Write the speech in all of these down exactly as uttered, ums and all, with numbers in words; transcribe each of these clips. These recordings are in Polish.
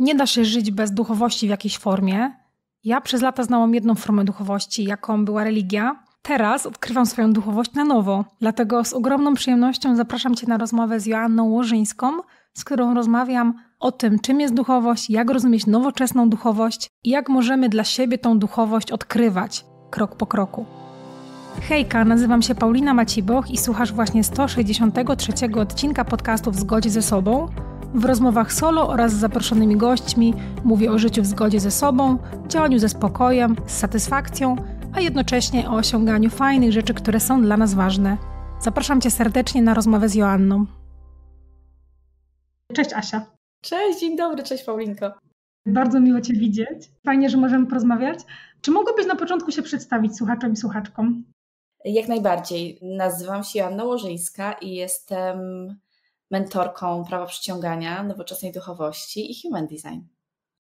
nie da się żyć bez duchowości w jakiejś formie. Ja przez lata znałam jedną formę duchowości, jaką była religia. Teraz odkrywam swoją duchowość na nowo. Dlatego z ogromną przyjemnością zapraszam Cię na rozmowę z Joanną Łożyńską, z którą rozmawiam o tym, czym jest duchowość, jak rozumieć nowoczesną duchowość i jak możemy dla siebie tą duchowość odkrywać krok po kroku. Hejka, nazywam się Paulina Maciboch i słuchasz właśnie sto sześćdziesiątego trzeciego odcinka podcastu W Zgodzie ze sobą. W rozmowach solo oraz z zaproszonymi gośćmi mówię o życiu w zgodzie ze sobą, działaniu ze spokojem, z satysfakcją, a jednocześnie o osiąganiu fajnych rzeczy, które są dla nas ważne. Zapraszam Cię serdecznie na rozmowę z Joanną. Cześć Asia. Cześć, dzień dobry, cześć Paulinko. Bardzo miło Cię widzieć. Fajnie, że możemy porozmawiać. Czy mogłabyś na początku się przedstawić słuchaczom i słuchaczkom? Jak najbardziej. Nazywam się Joanna Łożyńska i jestem mentorką prawa przyciągania, nowoczesnej duchowości i human design.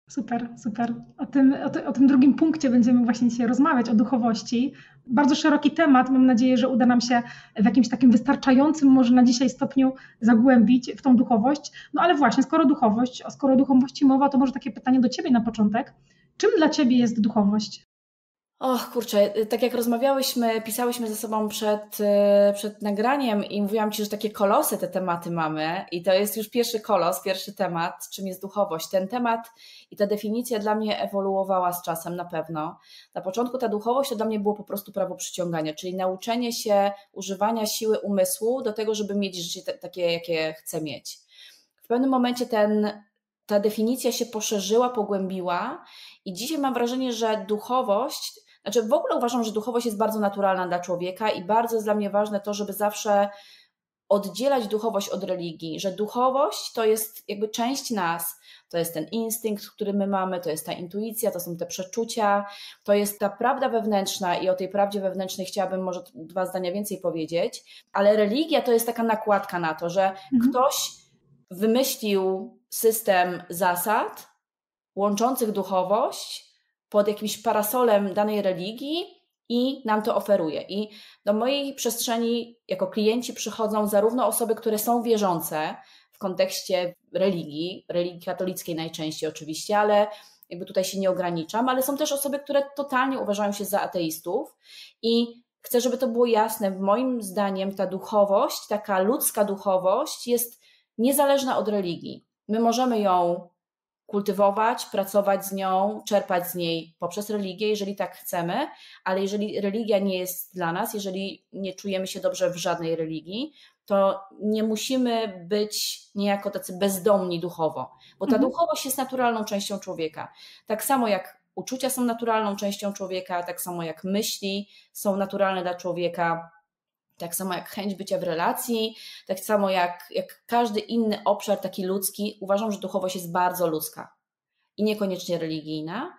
Super, super. O tym, o, te, o tym drugim punkcie będziemy właśnie dzisiaj rozmawiać, o duchowości. Bardzo szeroki temat. Mam nadzieję, że uda nam się w jakimś takim wystarczającym może na dzisiaj stopniu zagłębić w tą duchowość. No ale właśnie, skoro duchowość, a skoro o duchowości mowa, to może takie pytanie do Ciebie na początek. Czym dla Ciebie jest duchowość? Och kurczę, tak jak rozmawiałyśmy, pisałyśmy ze sobą przed, przed nagraniem i mówiłam Ci, że takie kolosy te tematy mamy i to jest już pierwszy kolos, pierwszy temat, czym jest duchowość. Ten temat i ta definicja dla mnie ewoluowała z czasem na pewno. Na początku ta duchowość to dla mnie było po prostu prawo przyciągania, czyli nauczenie się używania siły umysłu do tego, żeby mieć życie takie, jakie chcę mieć. W pewnym momencie ten, ta definicja się poszerzyła, pogłębiła i dzisiaj mam wrażenie, że duchowość... Znaczy w ogóle uważam, że duchowość jest bardzo naturalna dla człowieka i bardzo jest dla mnie ważne to, żeby zawsze oddzielać duchowość od religii, że duchowość to jest jakby część nas, to jest ten instynkt, który my mamy, to jest ta intuicja, to są te przeczucia, to jest ta prawda wewnętrzna i o tej prawdzie wewnętrznej chciałabym może dwa zdania więcej powiedzieć, ale religia to jest taka nakładka na to, że mhm. ktoś wymyślił system zasad łączących duchowość pod jakimś parasolem danej religii i nam to oferuje. I do mojej przestrzeni jako klienci przychodzą zarówno osoby, które są wierzące w kontekście religii, religii katolickiej najczęściej oczywiście, ale jakby tutaj się nie ograniczam, ale są też osoby, które totalnie uważają się za ateistów i chcę, żeby to było jasne, moim zdaniem ta duchowość, taka ludzka duchowość jest niezależna od religii. My możemy ją kultywować, pracować z nią, czerpać z niej poprzez religię, jeżeli tak chcemy, ale jeżeli religia nie jest dla nas, jeżeli nie czujemy się dobrze w żadnej religii, to nie musimy być niejako tacy bezdomni duchowo, bo ta mhm. duchowość jest naturalną częścią człowieka. Tak samo jak uczucia są naturalną częścią człowieka, tak samo jak myśli są naturalne dla człowieka, tak samo jak chęć bycia w relacji, tak samo jak, jak każdy inny obszar taki ludzki, uważam, że duchowość jest bardzo ludzka i niekoniecznie religijna.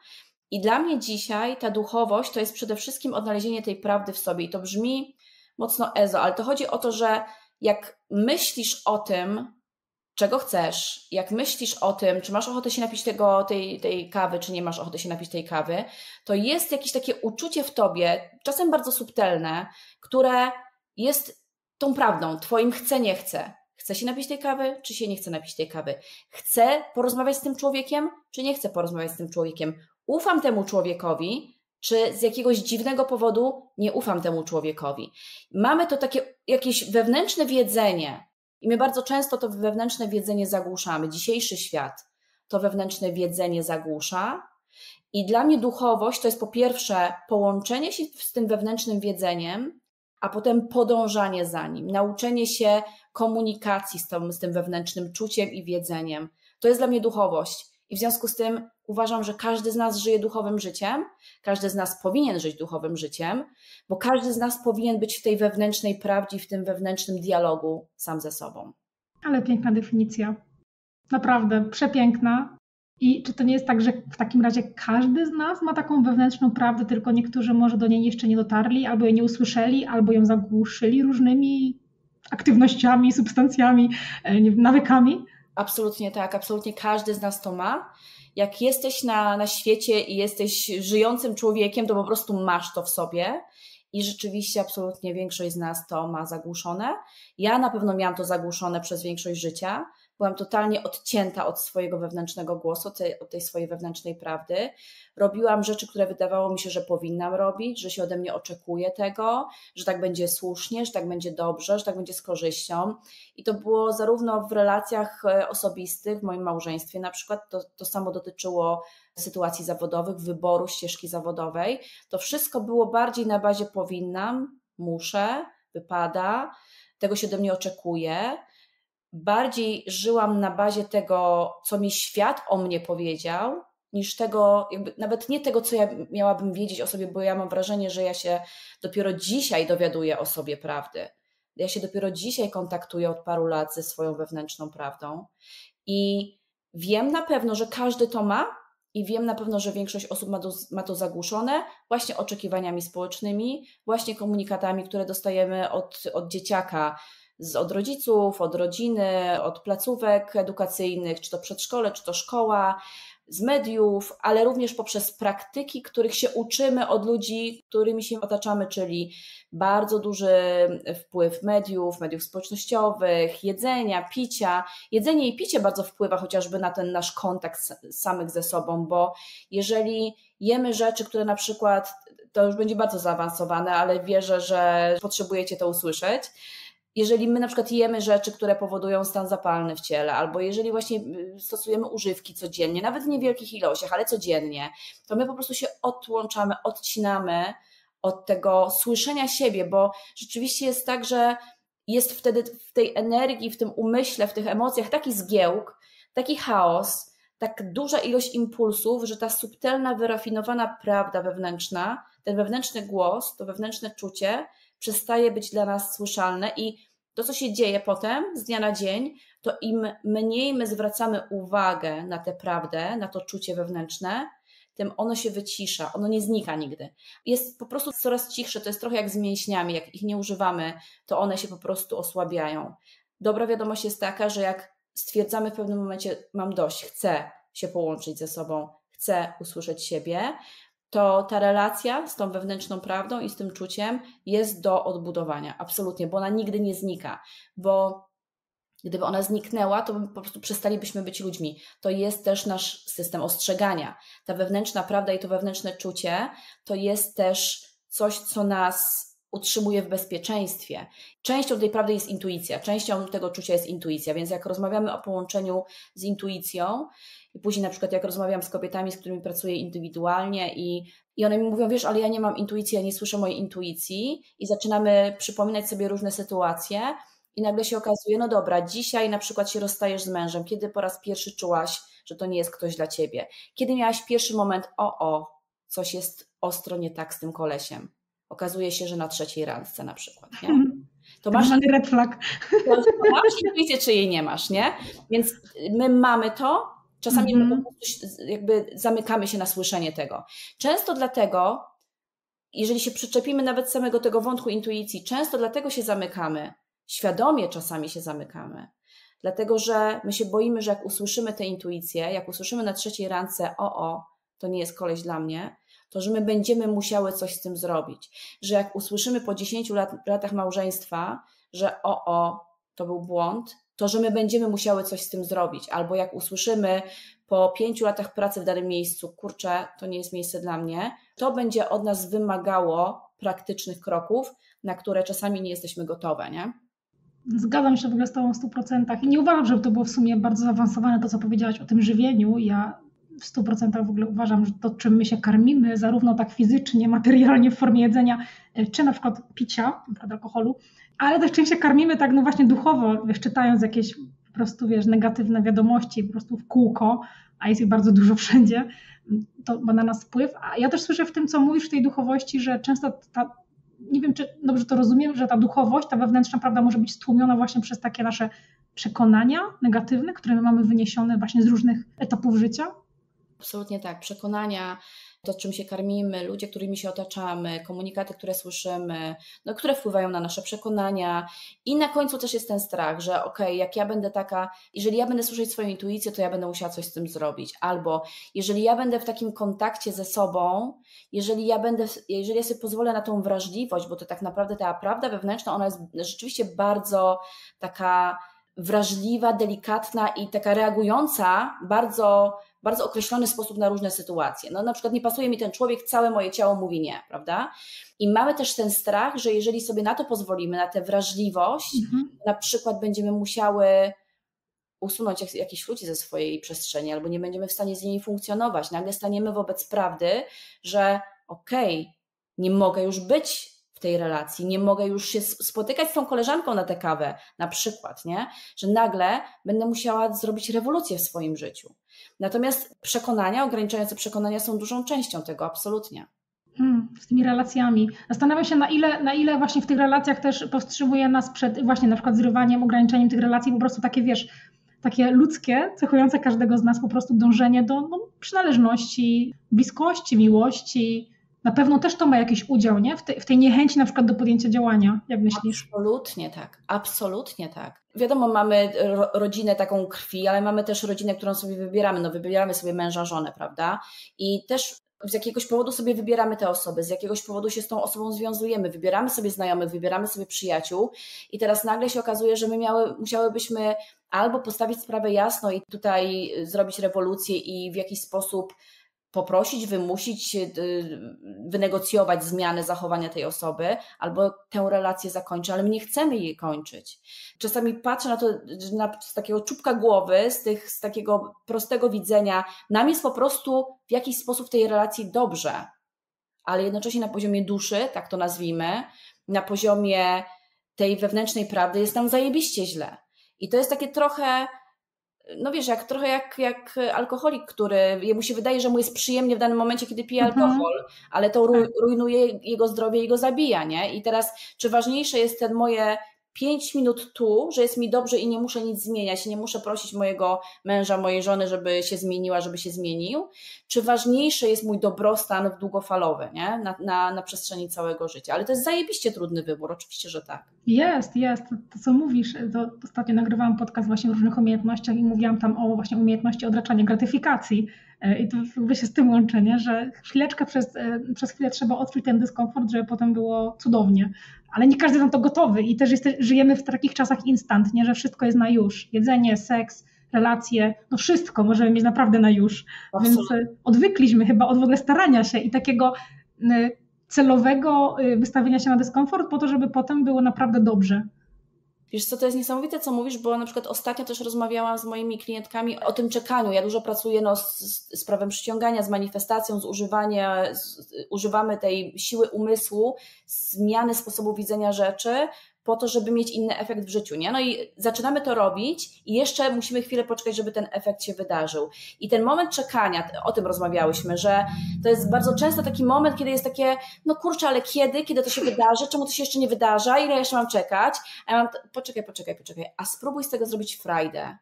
I dla mnie dzisiaj ta duchowość to jest przede wszystkim odnalezienie tej prawdy w sobie. I to brzmi mocno ezo, ale to chodzi o to, że jak myślisz o tym, czego chcesz, jak myślisz o tym, czy masz ochotę się napić tego, tej, tej kawy, czy nie masz ochoty się napić tej kawy, to jest jakieś takie uczucie w tobie, czasem bardzo subtelne, które... jest tą prawdą, twoim chce, nie chce. Chce się napić tej kawy, czy się nie chce napić tej kawy? Chce porozmawiać z tym człowiekiem, czy nie chce porozmawiać z tym człowiekiem? Ufam temu człowiekowi, czy z jakiegoś dziwnego powodu nie ufam temu człowiekowi? Mamy to takie jakieś wewnętrzne wiedzenie i my bardzo często to wewnętrzne wiedzenie zagłuszamy. Dzisiejszy świat to wewnętrzne wiedzenie zagłusza i dla mnie duchowość to jest po pierwsze połączenie się z tym wewnętrznym wiedzeniem, a potem podążanie za nim, nauczenie się komunikacji z tym, z tym wewnętrznym czuciem i wiedzeniem. To jest dla mnie duchowość i w związku z tym uważam, że każdy z nas żyje duchowym życiem, każdy z nas powinien żyć duchowym życiem, bo każdy z nas powinien być w tej wewnętrznej prawdzie, w tym wewnętrznym dialogu sam ze sobą. Ale piękna definicja, naprawdę przepiękna. I czy to nie jest tak, że w takim razie każdy z nas ma taką wewnętrzną prawdę, tylko niektórzy może do niej jeszcze nie dotarli, albo jej nie usłyszeli, albo ją zagłuszyli różnymi aktywnościami, substancjami, nawykami? Absolutnie tak, absolutnie każdy z nas to ma. Jak jesteś na, na świecie i jesteś żyjącym człowiekiem, to po prostu masz to w sobie. I rzeczywiście absolutnie większość z nas to ma zagłuszone. Ja na pewno miałam to zagłuszone przez większość życia. byłam totalnie odcięta od swojego wewnętrznego głosu, od tej, od tej swojej wewnętrznej prawdy. Robiłam rzeczy, które wydawało mi się, że powinnam robić, że się ode mnie oczekuje tego, że tak będzie słusznie, że tak będzie dobrze, że tak będzie z korzyścią. I to było zarówno w relacjach osobistych, w moim małżeństwie na przykład, to, to samo dotyczyło sytuacji zawodowych, wyboru ścieżki zawodowej. To wszystko było bardziej na bazie powinnam, muszę, wypada, tego się do mnie oczekuje. Bardziej żyłam na bazie tego, co mi świat o mnie powiedział, niż tego, jakby, nawet nie tego, co ja miałabym wiedzieć o sobie, bo ja mam wrażenie, że ja się dopiero dzisiaj dowiaduję o sobie prawdy. Ja się dopiero dzisiaj kontaktuję od paru lat ze swoją wewnętrzną prawdą i wiem na pewno, że każdy to ma i wiem na pewno, że większość osób ma to, ma to zagłuszone właśnie oczekiwaniami społecznymi, właśnie komunikatami, które dostajemy od, od dzieciaka, Z, od rodziców, od rodziny, od placówek edukacyjnych, czy to przedszkole, czy to szkoła, z mediów, ale również poprzez praktyki, których się uczymy od ludzi, którymi się otaczamy, czyli bardzo duży wpływ mediów, mediów społecznościowych, jedzenia, picia. Jedzenie i picie bardzo wpływa chociażby na ten nasz kontakt samych ze sobą, bo jeżeli jemy rzeczy, które na przykład, to już będzie bardzo zaawansowane, ale wierzę, że potrzebujecie to usłyszeć, jeżeli my na przykład jemy rzeczy, które powodują stan zapalny w ciele, albo jeżeli właśnie stosujemy używki codziennie, nawet w niewielkich ilościach, ale codziennie, to my po prostu się odłączamy, odcinamy od tego słyszenia siebie, bo rzeczywiście jest tak, że jest wtedy w tej energii, w tym umyśle, w tych emocjach taki zgiełk, taki chaos, tak duża ilość impulsów, że ta subtelna, wyrafinowana prawda wewnętrzna, ten wewnętrzny głos, to wewnętrzne czucie przestaje być dla nas słyszalne i to, co się dzieje potem z dnia na dzień, to im mniej my zwracamy uwagę na tę prawdę, na to czucie wewnętrzne, tym ono się wycisza, ono nie znika nigdy. Jest po prostu coraz cichsze, to jest trochę jak z mięśniami, jak ich nie używamy, to one się po prostu osłabiają. Dobra wiadomość jest taka, że jak stwierdzamy w pewnym momencie, mam dość, chcę się połączyć ze sobą, chcę usłyszeć siebie, to ta relacja z tą wewnętrzną prawdą i z tym czuciem jest do odbudowania, absolutnie, bo ona nigdy nie znika, bo gdyby ona zniknęła, to po prostu przestalibyśmy być ludźmi. To jest też nasz system ostrzegania. Ta wewnętrzna prawda i to wewnętrzne czucie to jest też coś, co nas utrzymuje w bezpieczeństwie. Częścią tej prawdy jest intuicja, częścią tego czucia jest intuicja, więc jak rozmawiamy o połączeniu z intuicją i później na przykład jak rozmawiam z kobietami, z którymi pracuję indywidualnie i, i one mi mówią, wiesz, ale ja nie mam intuicji, ja nie słyszę mojej intuicji i zaczynamy przypominać sobie różne sytuacje i nagle się okazuje, no dobra, dzisiaj na przykład się rozstajesz z mężem, kiedy po raz pierwszy czułaś, że to nie jest ktoś dla ciebie, kiedy miałaś pierwszy moment, o, o, coś jest ostro nie tak z tym kolesiem. Okazuje się, że na trzeciej randce na przykład, nie? To masz, red flag. To masz intuicję, czy jej nie masz, nie? Więc my mamy to, czasami mm-hmm. my jakby zamykamy się na słyszenie tego. Często dlatego, jeżeli się przyczepimy nawet samego tego wątku intuicji, często dlatego się zamykamy, świadomie czasami się zamykamy, dlatego że my się boimy, że jak usłyszymy tę intuicję, jak usłyszymy na trzeciej randce, o, o, to nie jest koleś dla mnie, to że my będziemy musiały coś z tym zrobić. Że jak usłyszymy po dziesięciu lat, latach małżeństwa, że o, o, to był błąd, to że my będziemy musiały coś z tym zrobić. Albo jak usłyszymy po pięciu latach pracy w danym miejscu, kurczę, to nie jest miejsce dla mnie, to będzie od nas wymagało praktycznych kroków, na które czasami nie jesteśmy gotowe, nie? Zgadzam się w ogóle z Tobą w stu procentach i nie uważam, żeby to było w sumie bardzo zaawansowane to, co powiedziałaś o tym żywieniu. Ja w stu procentach w ogóle uważam, że to, czym my się karmimy, zarówno tak fizycznie, materialnie w formie jedzenia, czy na przykład picia, alkoholu, ale też czym się karmimy tak no właśnie duchowo, wiesz, czytając jakieś po prostu, wiesz, negatywne wiadomości, po prostu w kółko, a jest ich bardzo dużo wszędzie, to ma na nas wpływ. A ja też słyszę w tym, co mówisz, w tej duchowości, że często ta, nie wiem, czy dobrze to rozumiem, że ta duchowość, ta wewnętrzna prawda może być stłumiona właśnie przez takie nasze przekonania negatywne, które my mamy wyniesione właśnie z różnych etapów życia. Absolutnie tak, przekonania, to czym się karmimy, ludzie, którymi się otaczamy, komunikaty, które słyszymy, no, które wpływają na nasze przekonania i na końcu też jest ten strach, że okej, okay, jak ja będę taka, jeżeli ja będę słyszeć swoją intuicję, to ja będę musiała coś z tym zrobić, albo jeżeli ja będę w takim kontakcie ze sobą, jeżeli ja będę, jeżeli ja sobie pozwolę na tą wrażliwość, bo to tak naprawdę ta prawda wewnętrzna, ona jest rzeczywiście bardzo taka wrażliwa, delikatna i taka reagująca bardzo, bardzo określony sposób na różne sytuacje. No na przykład nie pasuje mi ten człowiek, całe moje ciało mówi nie, prawda? I mamy też ten strach, że jeżeli sobie na to pozwolimy, na tę wrażliwość, mhm. na przykład będziemy musiały usunąć jakieś ludzi ze swojej przestrzeni albo nie będziemy w stanie z nimi funkcjonować. Nagle staniemy wobec prawdy, że okej, okay, nie mogę już być w tej relacji, nie mogę już się spotykać z tą koleżanką na tę kawę na przykład, nie? Że nagle będę musiała zrobić rewolucję w swoim życiu. Natomiast przekonania, ograniczające przekonania są dużą częścią tego, absolutnie. Hmm, z tymi relacjami. Zastanawiam się, na ile, na ile właśnie w tych relacjach też powstrzymuje nas przed właśnie na przykład zrywaniem, ograniczeniem tych relacji, po prostu takie, wiesz, takie ludzkie, cechujące każdego z nas po prostu dążenie do no, przynależności, bliskości, miłości. Na pewno też to ma jakiś udział, nie? W, te, w tej niechęci na przykład do podjęcia działania, jak myślisz? Absolutnie tak, absolutnie tak. Wiadomo, mamy ro, rodzinę taką krwi, ale mamy też rodzinę, którą sobie wybieramy. No wybieramy sobie męża, żonę, prawda? I też z jakiegoś powodu sobie wybieramy te osoby, z jakiegoś powodu się z tą osobą związujemy, wybieramy sobie znajomych, wybieramy sobie przyjaciół i teraz nagle się okazuje, że my miały, musiałybyśmy albo postawić sprawę jasno i tutaj zrobić rewolucję i w jakiś sposób poprosić, wymusić, wynegocjować zmianę zachowania tej osoby, albo tę relację zakończyć, ale my nie chcemy jej kończyć. Czasami patrzę na to na, z takiego czubka głowy, z, tych, z takiego prostego widzenia. Nam jest po prostu w jakiś sposób w tej relacji dobrze, ale jednocześnie na poziomie duszy, tak to nazwijmy, na poziomie tej wewnętrznej prawdy jest nam zajebiście źle. I to jest takie trochę... No wiesz, jak, trochę jak, jak alkoholik, który jemu się wydaje, że mu jest przyjemnie w danym momencie, kiedy pije alkohol, mhm. ale to ru, rujnuje jego zdrowie i go zabija, nie? I teraz, czy ważniejsze jest ten moje pięć minut tu, że jest mi dobrze i nie muszę nic zmieniać, nie muszę prosić mojego męża, mojej żony, żeby się zmieniła, żeby się zmienił, czy ważniejszy jest mój dobrostan długofalowy, nie? Na, na, na przestrzeni całego życia. Ale to jest zajebiście trudny wybór, oczywiście, że tak. Jest, jest. To, to co mówisz, to ostatnio nagrywałam podcast właśnie o różnych umiejętnościach i mówiłam tam o właśnie umiejętności odraczania gratyfikacji. I to jakby się z tym łączy, nie? Że chwileczkę przez, przez chwilę trzeba odczuć ten dyskomfort, żeby potem było cudownie. Ale nie każdy jest na to gotowy i też jest, żyjemy w takich czasach instant, nie? Że wszystko jest na już. Jedzenie, seks, relacje, no wszystko możemy mieć naprawdę na już. Absolutnie. Więc odwykliśmy chyba od w ogóle starania się i takiego celowego wystawienia się na dyskomfort po to, żeby potem było naprawdę dobrze. Wiesz co, to jest niesamowite, co mówisz, bo na przykład ostatnio też rozmawiałam z moimi klientkami o tym czekaniu. Ja dużo pracuję no, z, z prawem przyciągania, z manifestacją, z używania, z, używamy tej siły umysłu, zmiany sposobu widzenia rzeczy po to, żeby mieć inny efekt w życiu, nie? No i zaczynamy to robić i jeszcze musimy chwilę poczekać, żeby ten efekt się wydarzył. I ten moment czekania, o tym rozmawiałyśmy, że to jest bardzo często taki moment, kiedy jest takie, no kurczę, ale kiedy? Kiedy to się wydarzy? Czemu to się jeszcze nie wydarza? Ile jeszcze mam czekać? A ja mam, poczekaj, poczekaj, poczekaj, a spróbuj z tego zrobić frajdę.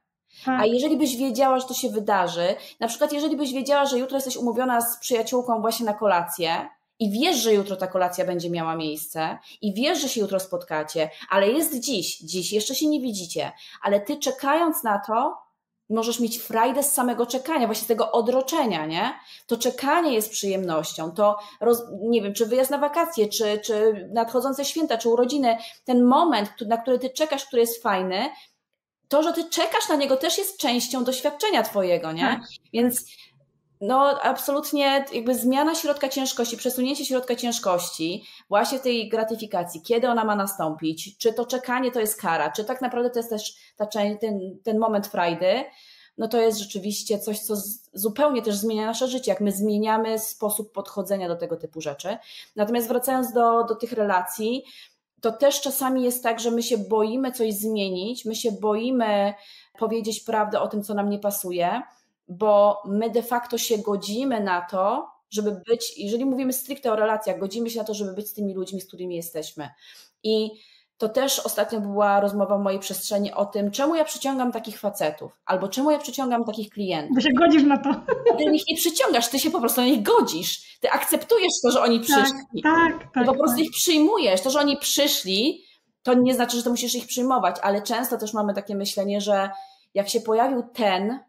Tak. A jeżeli byś wiedziała, że to się wydarzy, na przykład jeżeli byś wiedziała, że jutro jesteś umówiona z przyjaciółką właśnie na kolację, i wiesz, że jutro ta kolacja będzie miała miejsce i wiesz, że się jutro spotkacie, ale jest dziś, dziś jeszcze się nie widzicie, ale ty czekając na to możesz mieć frajdę z samego czekania, właśnie z tego odroczenia, nie? To czekanie jest przyjemnością, to roz, nie wiem, czy wyjazd na wakacje, czy, czy nadchodzące święta, czy urodziny, ten moment, na który ty czekasz, który jest fajny, to, że ty czekasz na niego też jest częścią doświadczenia twojego, nie? Więc... No absolutnie jakby zmiana środka ciężkości, przesunięcie środka ciężkości właśnie tej gratyfikacji, kiedy ona ma nastąpić, czy to czekanie to jest kara, czy tak naprawdę to jest też ta, ten, ten moment frajdy, no to jest rzeczywiście coś, co z, zupełnie też zmienia nasze życie, jak my zmieniamy sposób podchodzenia do tego typu rzeczy. Natomiast wracając do, do tych relacji, to też czasami jest tak, że my się boimy coś zmienić, my się boimy powiedzieć prawdę o tym, co nam nie pasuje, bo my de facto się godzimy na to, żeby być, jeżeli mówimy stricte o relacjach, godzimy się na to, żeby być z tymi ludźmi, z którymi jesteśmy. I to też ostatnio była rozmowa w mojej przestrzeni o tym, czemu ja przyciągam takich facetów, albo czemu ja przyciągam takich klientów. Ty się godzisz na to. Ty ich nie przyciągasz, ty się po prostu na nich godzisz. Ty akceptujesz to, że oni przyszli. Tak, tak, tak. Ty po prostu ich przyjmujesz. To, że oni przyszli, to nie znaczy, że to musisz ich przyjmować, ale często też mamy takie myślenie, że jak się pojawił ten...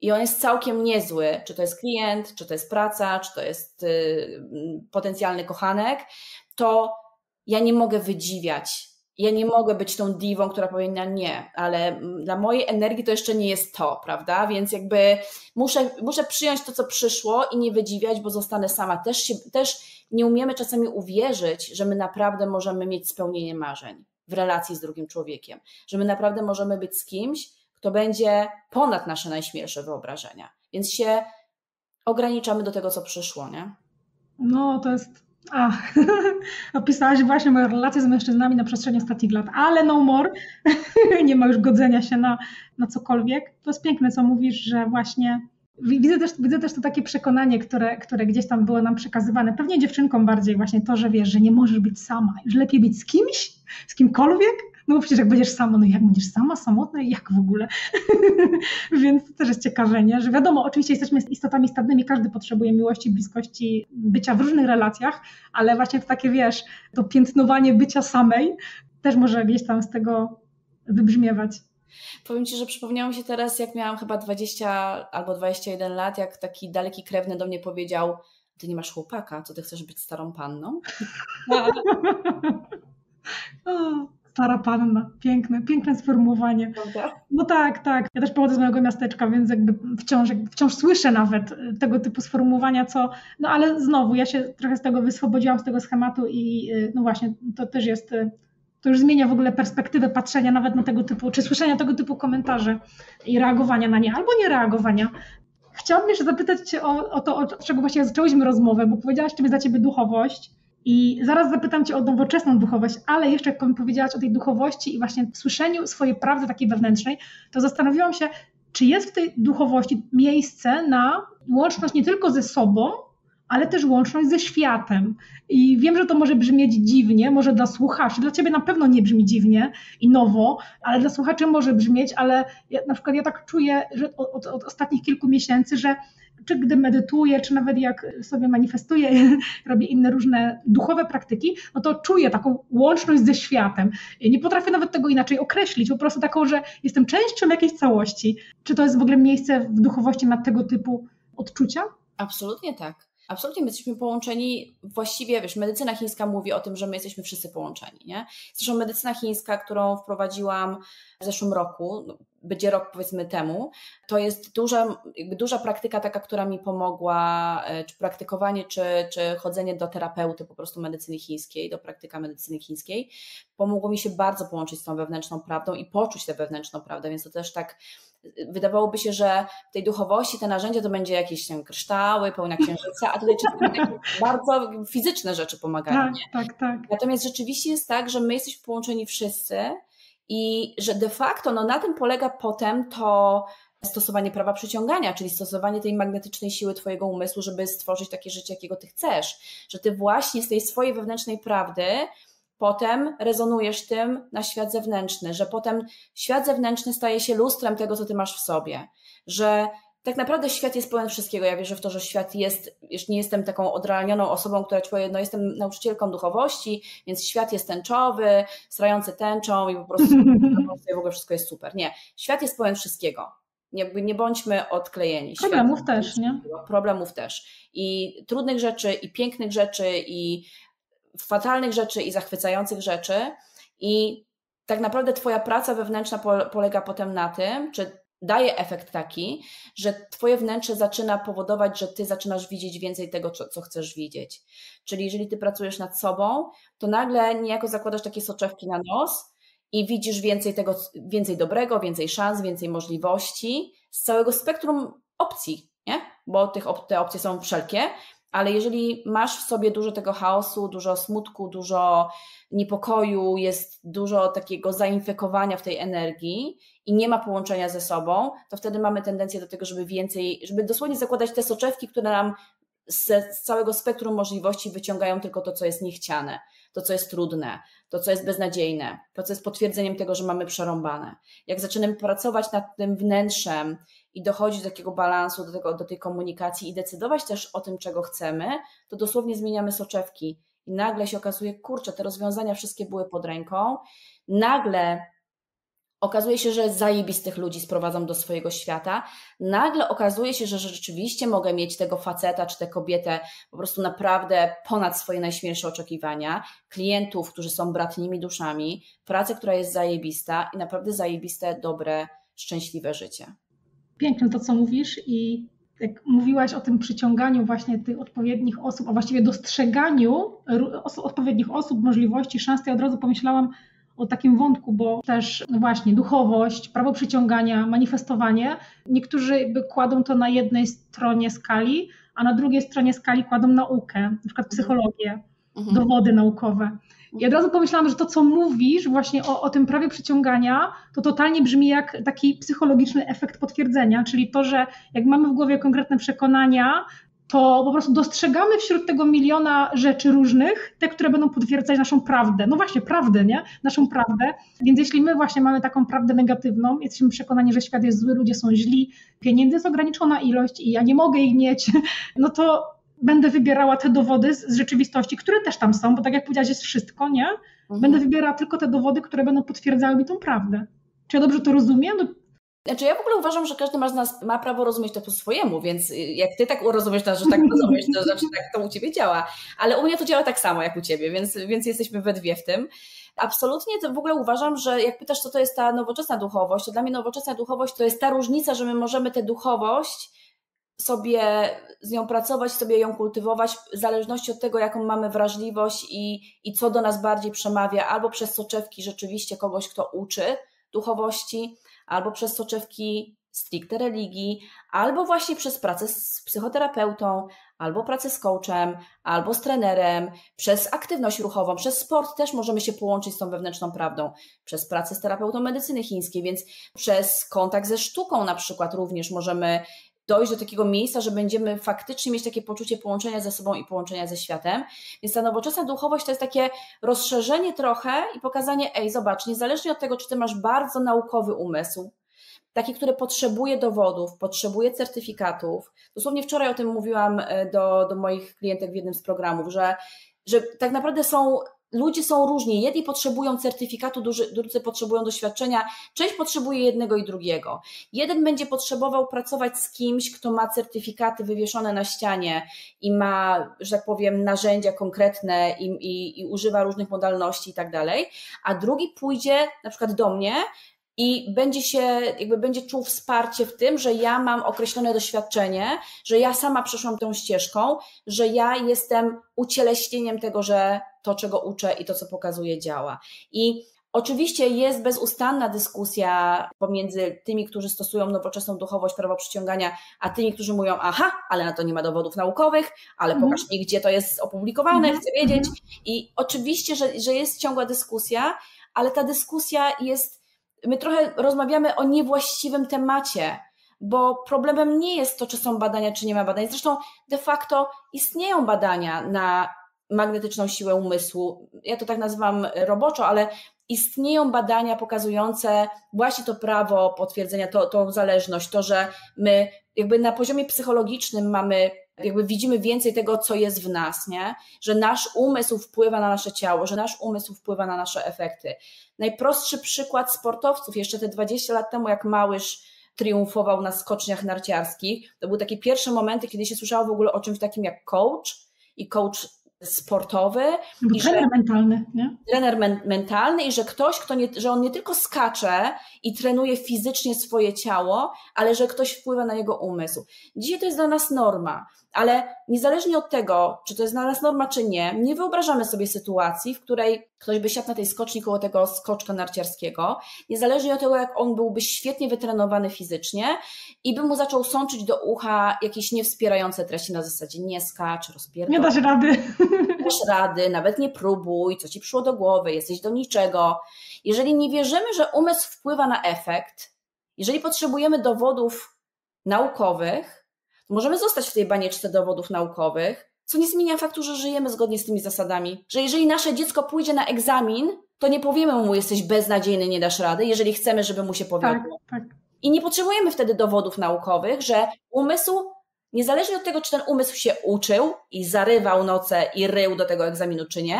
I on jest całkiem niezły, czy to jest klient, czy to jest praca, czy to jest y, potencjalny kochanek, to ja nie mogę wydziwiać ja nie mogę być tą diwą, która powinna nie, ale dla mojej energii to jeszcze nie jest to, prawda? Więc jakby muszę, muszę przyjąć to, co przyszło i nie wydziwiać, bo zostanę sama. Też, się, też nie umiemy czasami uwierzyć, że my naprawdę możemy mieć spełnienie marzeń w relacji z drugim człowiekiem, że my naprawdę możemy być z kimś, kto będzie ponad nasze najśmielsze wyobrażenia. Więc się ograniczamy do tego, co przyszło, nie? No, to jest... A, opisałaś właśnie moją relację z mężczyznami na przestrzeni ostatnich lat, ale no more, nie ma już godzenia się na, na cokolwiek. To jest piękne, co mówisz, że właśnie widzę też, widzę też to takie przekonanie, które, które gdzieś tam było nam przekazywane, pewnie dziewczynkom bardziej właśnie to, że wiesz, że nie możesz być sama, już lepiej być z kimś, z kimkolwiek, no bo przecież jak będziesz sama, no jak będziesz sama, samotna, jak w ogóle? Więc to też jest ciekawe, nie? Że wiadomo, oczywiście jesteśmy istotami stadnymi, każdy potrzebuje miłości, bliskości, bycia w różnych relacjach, ale właśnie to takie, wiesz, to piętnowanie bycia samej też może gdzieś tam z tego wybrzmiewać. Powiem Ci, że przypomniało mi się teraz, jak miałam chyba dwadzieścia albo dwadzieścia jeden lat, jak taki daleki krewny do mnie powiedział: ty nie masz chłopaka, to ty chcesz być starą panną? Stara panna, piękne, piękne sformułowanie. No tak, tak. Ja też pochodzę z małego miasteczka, więc jakby wciąż, wciąż słyszę nawet tego typu sformułowania, co... No ale znowu, ja się trochę z tego wyswobodziłam, z tego schematu i no właśnie, to też jest... To już zmienia w ogóle perspektywę patrzenia nawet na tego typu, czy słyszenia tego typu komentarzy i reagowania na nie, albo nie reagowania. Chciałabym jeszcze zapytać Cię o, o to, od czego właśnie zaczęłyśmy rozmowę, bo powiedziałaś, czym jest dla Ciebie duchowość. I zaraz zapytam Cię o nowoczesną duchowość, ale jeszcze jak mi powiedziałaś o tej duchowości i właśnie słyszeniu swojej prawdy takiej wewnętrznej, to zastanowiłam się, czy jest w tej duchowości miejsce na łączność nie tylko ze sobą, ale też łączność ze światem. I wiem, że to może brzmieć dziwnie, może dla słuchaczy, dla Ciebie na pewno nie brzmi dziwnie i nowo, ale dla słuchaczy może brzmieć, ale ja, na przykład ja tak czuję, że od, od, od ostatnich kilku miesięcy, że czy gdy medytuję, czy nawet jak sobie manifestuję, robię inne różne duchowe praktyki, no to czuję taką łączność ze światem. Nie potrafię nawet tego inaczej określić, po prostu taką, że jestem częścią jakiejś całości. Czy to jest w ogóle miejsce w duchowości na tego typu odczucia? Absolutnie tak. Absolutnie my jesteśmy połączeni, właściwie wiesz, medycyna chińska mówi o tym, że my jesteśmy wszyscy połączeni, nie? Zresztą medycyna chińska, którą wprowadziłam w zeszłym roku, będzie rok powiedzmy temu, to jest duża, duża praktyka taka, która mi pomogła, czy praktykowanie, czy, czy chodzenie do terapeuty po prostu medycyny chińskiej, do praktyka medycyny chińskiej, pomogło mi się bardzo połączyć z tą wewnętrzną prawdą i poczuć tę wewnętrzną prawdę, więc to też tak wydawałoby się, że w tej duchowości te narzędzia to będzie jakieś tam kryształy, pełna księżyca, a tutaj bardzo fizyczne rzeczy pomagają. Tak, tak, tak. Natomiast rzeczywiście jest tak, że my jesteśmy połączeni wszyscy i że de facto no, na tym polega potem to stosowanie prawa przyciągania, czyli stosowanie tej magnetycznej siły twojego umysłu, żeby stworzyć takie życie, jakiego ty chcesz. Że ty właśnie z tej swojej wewnętrznej prawdy potem rezonujesz tym na świat zewnętrzny, że potem świat zewnętrzny staje się lustrem tego, co ty masz w sobie, że tak naprawdę świat jest pełen wszystkiego. Ja wierzę w to, że świat jest, już nie jestem taką odrealnioną osobą, która ci powie, no jestem nauczycielką duchowości, więc świat jest tęczowy, strający tęczą i po prostu w ogóle wszystko jest super. Nie, świat jest pełen wszystkiego. Nie, nie bądźmy odklejeni. Problemów świat też, nie? Problemów też. I trudnych rzeczy, i pięknych rzeczy, i fatalnych rzeczy i zachwycających rzeczy i tak naprawdę twoja praca wewnętrzna polega potem na tym, czy daje efekt taki, że twoje wnętrze zaczyna powodować, że ty zaczynasz widzieć więcej tego, co chcesz widzieć. Czyli jeżeli ty pracujesz nad sobą, to nagle niejako zakładasz takie soczewki na nos i widzisz więcej tego, więcej dobrego, więcej szans, więcej możliwości z całego spektrum opcji, nie? Bo tych op- te opcje są wszelkie. Ale jeżeli masz w sobie dużo tego chaosu, dużo smutku, dużo niepokoju, jest dużo takiego zainfekowania w tej energii i nie ma połączenia ze sobą, to wtedy mamy tendencję do tego, żeby więcej, żeby dosłownie zakładać te soczewki, które nam z, z całego spektrum możliwości wyciągają tylko to, co jest niechciane, to, co jest trudne, to, co jest beznadziejne, to, co jest potwierdzeniem tego, że mamy przerąbane. Jak zaczynamy pracować nad tym wnętrzem i dochodzić do takiego balansu, do, tego, do tej komunikacji i decydować też o tym, czego chcemy, to dosłownie zmieniamy soczewki i nagle się okazuje, kurczę, te rozwiązania wszystkie były pod ręką, nagle okazuje się, że zajebistych ludzi sprowadzam do swojego świata, nagle okazuje się, że rzeczywiście mogę mieć tego faceta czy tę kobietę po prostu naprawdę ponad swoje najśmielsze oczekiwania, klientów, którzy są bratnimi duszami, pracę, która jest zajebista i naprawdę zajebiste, dobre, szczęśliwe życie. Piękne to, co mówisz, i jak mówiłaś o tym przyciąganiu właśnie tych odpowiednich osób, a właściwie dostrzeganiu osób, odpowiednich osób, możliwości, szans, to ja od razu pomyślałam o takim wątku, bo też no właśnie duchowość, prawo przyciągania, manifestowanie, niektórzy kładą to na jednej stronie skali, a na drugiej stronie skali kładą naukę, na przykład psychologię, mhm. dowody naukowe. I od razu pomyślałam, że to, co mówisz właśnie o, o tym prawie przyciągania, to totalnie brzmi jak taki psychologiczny efekt potwierdzenia, czyli to, że jak mamy w głowie konkretne przekonania, to po prostu dostrzegamy wśród tego miliona rzeczy różnych, te, które będą potwierdzać naszą prawdę. No właśnie, prawdę, nie? Naszą prawdę. Więc jeśli my właśnie mamy taką prawdę negatywną, jesteśmy przekonani, że świat jest zły, ludzie są źli, pieniędzy jest ograniczona ilość i ja nie mogę ich mieć, no to będę wybierała te dowody z rzeczywistości, które też tam są, bo tak jak powiedziałaś, jest wszystko, nie? Mhm. Będę wybierała tylko te dowody, które będą potwierdzały mi tą prawdę. Czy ja dobrze to rozumiem? No... Znaczy ja w ogóle uważam, że każdy z nas ma prawo rozumieć to po swojemu, więc jak ty tak rozumiesz, to że tak rozumiesz, to znaczy tak to u ciebie działa. Ale u mnie to działa tak samo jak u ciebie, więc, więc jesteśmy we dwie w tym. Absolutnie to w ogóle uważam, że jak pytasz, co to jest ta nowoczesna duchowość, to dla mnie nowoczesna duchowość to jest ta różnica, że my możemy tę duchowość sobie z nią pracować, sobie ją kultywować w zależności od tego, jaką mamy wrażliwość i, i co do nas bardziej przemawia, albo przez soczewki rzeczywiście kogoś, kto uczy duchowości, albo przez soczewki stricte religii, albo właśnie przez pracę z psychoterapeutą, albo pracę z coachem, albo z trenerem, przez aktywność ruchową, przez sport też możemy się połączyć z tą wewnętrzną prawdą, przez pracę z terapeutą medycyny chińskiej, więc przez kontakt ze sztuką na przykład również możemy dojść do takiego miejsca, że będziemy faktycznie mieć takie poczucie połączenia ze sobą i połączenia ze światem. Więc ta nowoczesna duchowość to jest takie rozszerzenie trochę i pokazanie, ej, zobacz, niezależnie od tego, czy ty masz bardzo naukowy umysł, taki, który potrzebuje dowodów, potrzebuje certyfikatów. Dosłownie wczoraj o tym mówiłam do, do moich klientek w jednym z programów, że, że tak naprawdę są... Ludzie są różni, jedni potrzebują certyfikatu, drudzy potrzebują doświadczenia, część potrzebuje jednego i drugiego. Jeden będzie potrzebował pracować z kimś, kto ma certyfikaty wywieszone na ścianie i ma, że tak powiem, narzędzia konkretne i, i, i używa różnych modalności i tak dalej, a drugi pójdzie na przykład do mnie i będzie się, jakby będzie czuł wsparcie w tym, że ja mam określone doświadczenie, że ja sama przeszłam tą ścieżką, że ja jestem ucieleśnieniem tego, że to, czego uczę i to, co pokazuję, działa. I oczywiście jest bezustanna dyskusja pomiędzy tymi, którzy stosują nowoczesną duchowość, prawo przyciągania, a tymi, którzy mówią, aha, ale na to nie ma dowodów naukowych, ale pokaż mi, gdzie to jest opublikowane, chcę wiedzieć. I oczywiście, że, że jest ciągła dyskusja, ale ta dyskusja jest... My trochę rozmawiamy o niewłaściwym temacie, bo problemem nie jest to, czy są badania, czy nie ma badań. Zresztą de facto istnieją badania na magnetyczną siłę umysłu. Ja to tak nazywam roboczo, ale istnieją badania pokazujące właśnie to prawo potwierdzenia, to, tą zależność, to, że my jakby na poziomie psychologicznym mamy, jakby widzimy więcej tego, co jest w nas, nie? Że nasz umysł wpływa na nasze ciało, że nasz umysł wpływa na nasze efekty. Najprostszy przykład sportowców, jeszcze te dwadzieścia lat temu, jak Małysz triumfował na skoczniach narciarskich, to były takie pierwsze momenty, kiedy się słyszało w ogóle o czymś takim jak coach i coach sportowy. I trener że, mentalny. Nie? Trener men, mentalny i że ktoś, kto nie, że on nie tylko skacze i trenuje fizycznie swoje ciało, ale że ktoś wpływa na jego umysł. Dzisiaj to jest dla nas norma, ale niezależnie od tego, czy to jest dla nas norma, czy nie, nie wyobrażamy sobie sytuacji, w której ktoś by siadł na tej skoczni koło tego skoczka narciarskiego, niezależnie od tego, jak on byłby świetnie wytrenowany fizycznie i by mu zaczął sączyć do ucha jakieś niewspierające treści na zasadzie nie skacz, rozpierdol. Nie dasz rady. Nie dasz rady, nawet nie próbuj, co ci przyszło do głowy, jesteś do niczego. Jeżeli nie wierzymy, że umysł wpływa na efekt, jeżeli potrzebujemy dowodów naukowych, to możemy zostać w tej banieczce dowodów naukowych, co nie zmienia faktu, że żyjemy zgodnie z tymi zasadami. Że jeżeli nasze dziecko pójdzie na egzamin, to nie powiemy mu, jesteś beznadziejny, nie dasz rady, jeżeli chcemy, żeby mu się powiodło. Tak, tak. I nie potrzebujemy wtedy dowodów naukowych, że umysł niezależnie od tego, czy ten umysł się uczył i zarywał noce i rył do tego egzaminu, czy nie,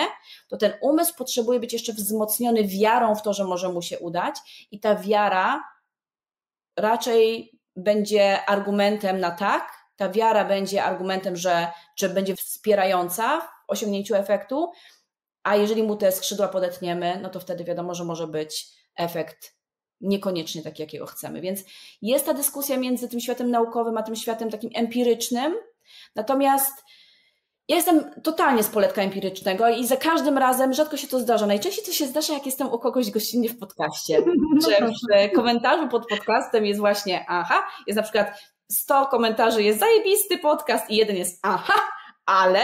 to ten umysł potrzebuje być jeszcze wzmocniony wiarą w to, że może mu się udać, i ta wiara raczej będzie argumentem na tak, ta wiara będzie argumentem, że czy będzie wspierająca w osiągnięciu efektu, a jeżeli mu te skrzydła podetniemy, no to wtedy wiadomo, że może być efekt niekoniecznie taki, jakiego chcemy. Więc jest ta dyskusja między tym światem naukowym a tym światem takim empirycznym, natomiast ja jestem totalnie z poletka empirycznego i za każdym razem rzadko się to zdarza. Najczęściej to się zdarza, jak jestem u kogoś gościnnie w podcaście, że w komentarzu pod podcastem jest właśnie aha, jest na przykład sto komentarzy, jest zajebisty podcast i jeden jest aha, ale,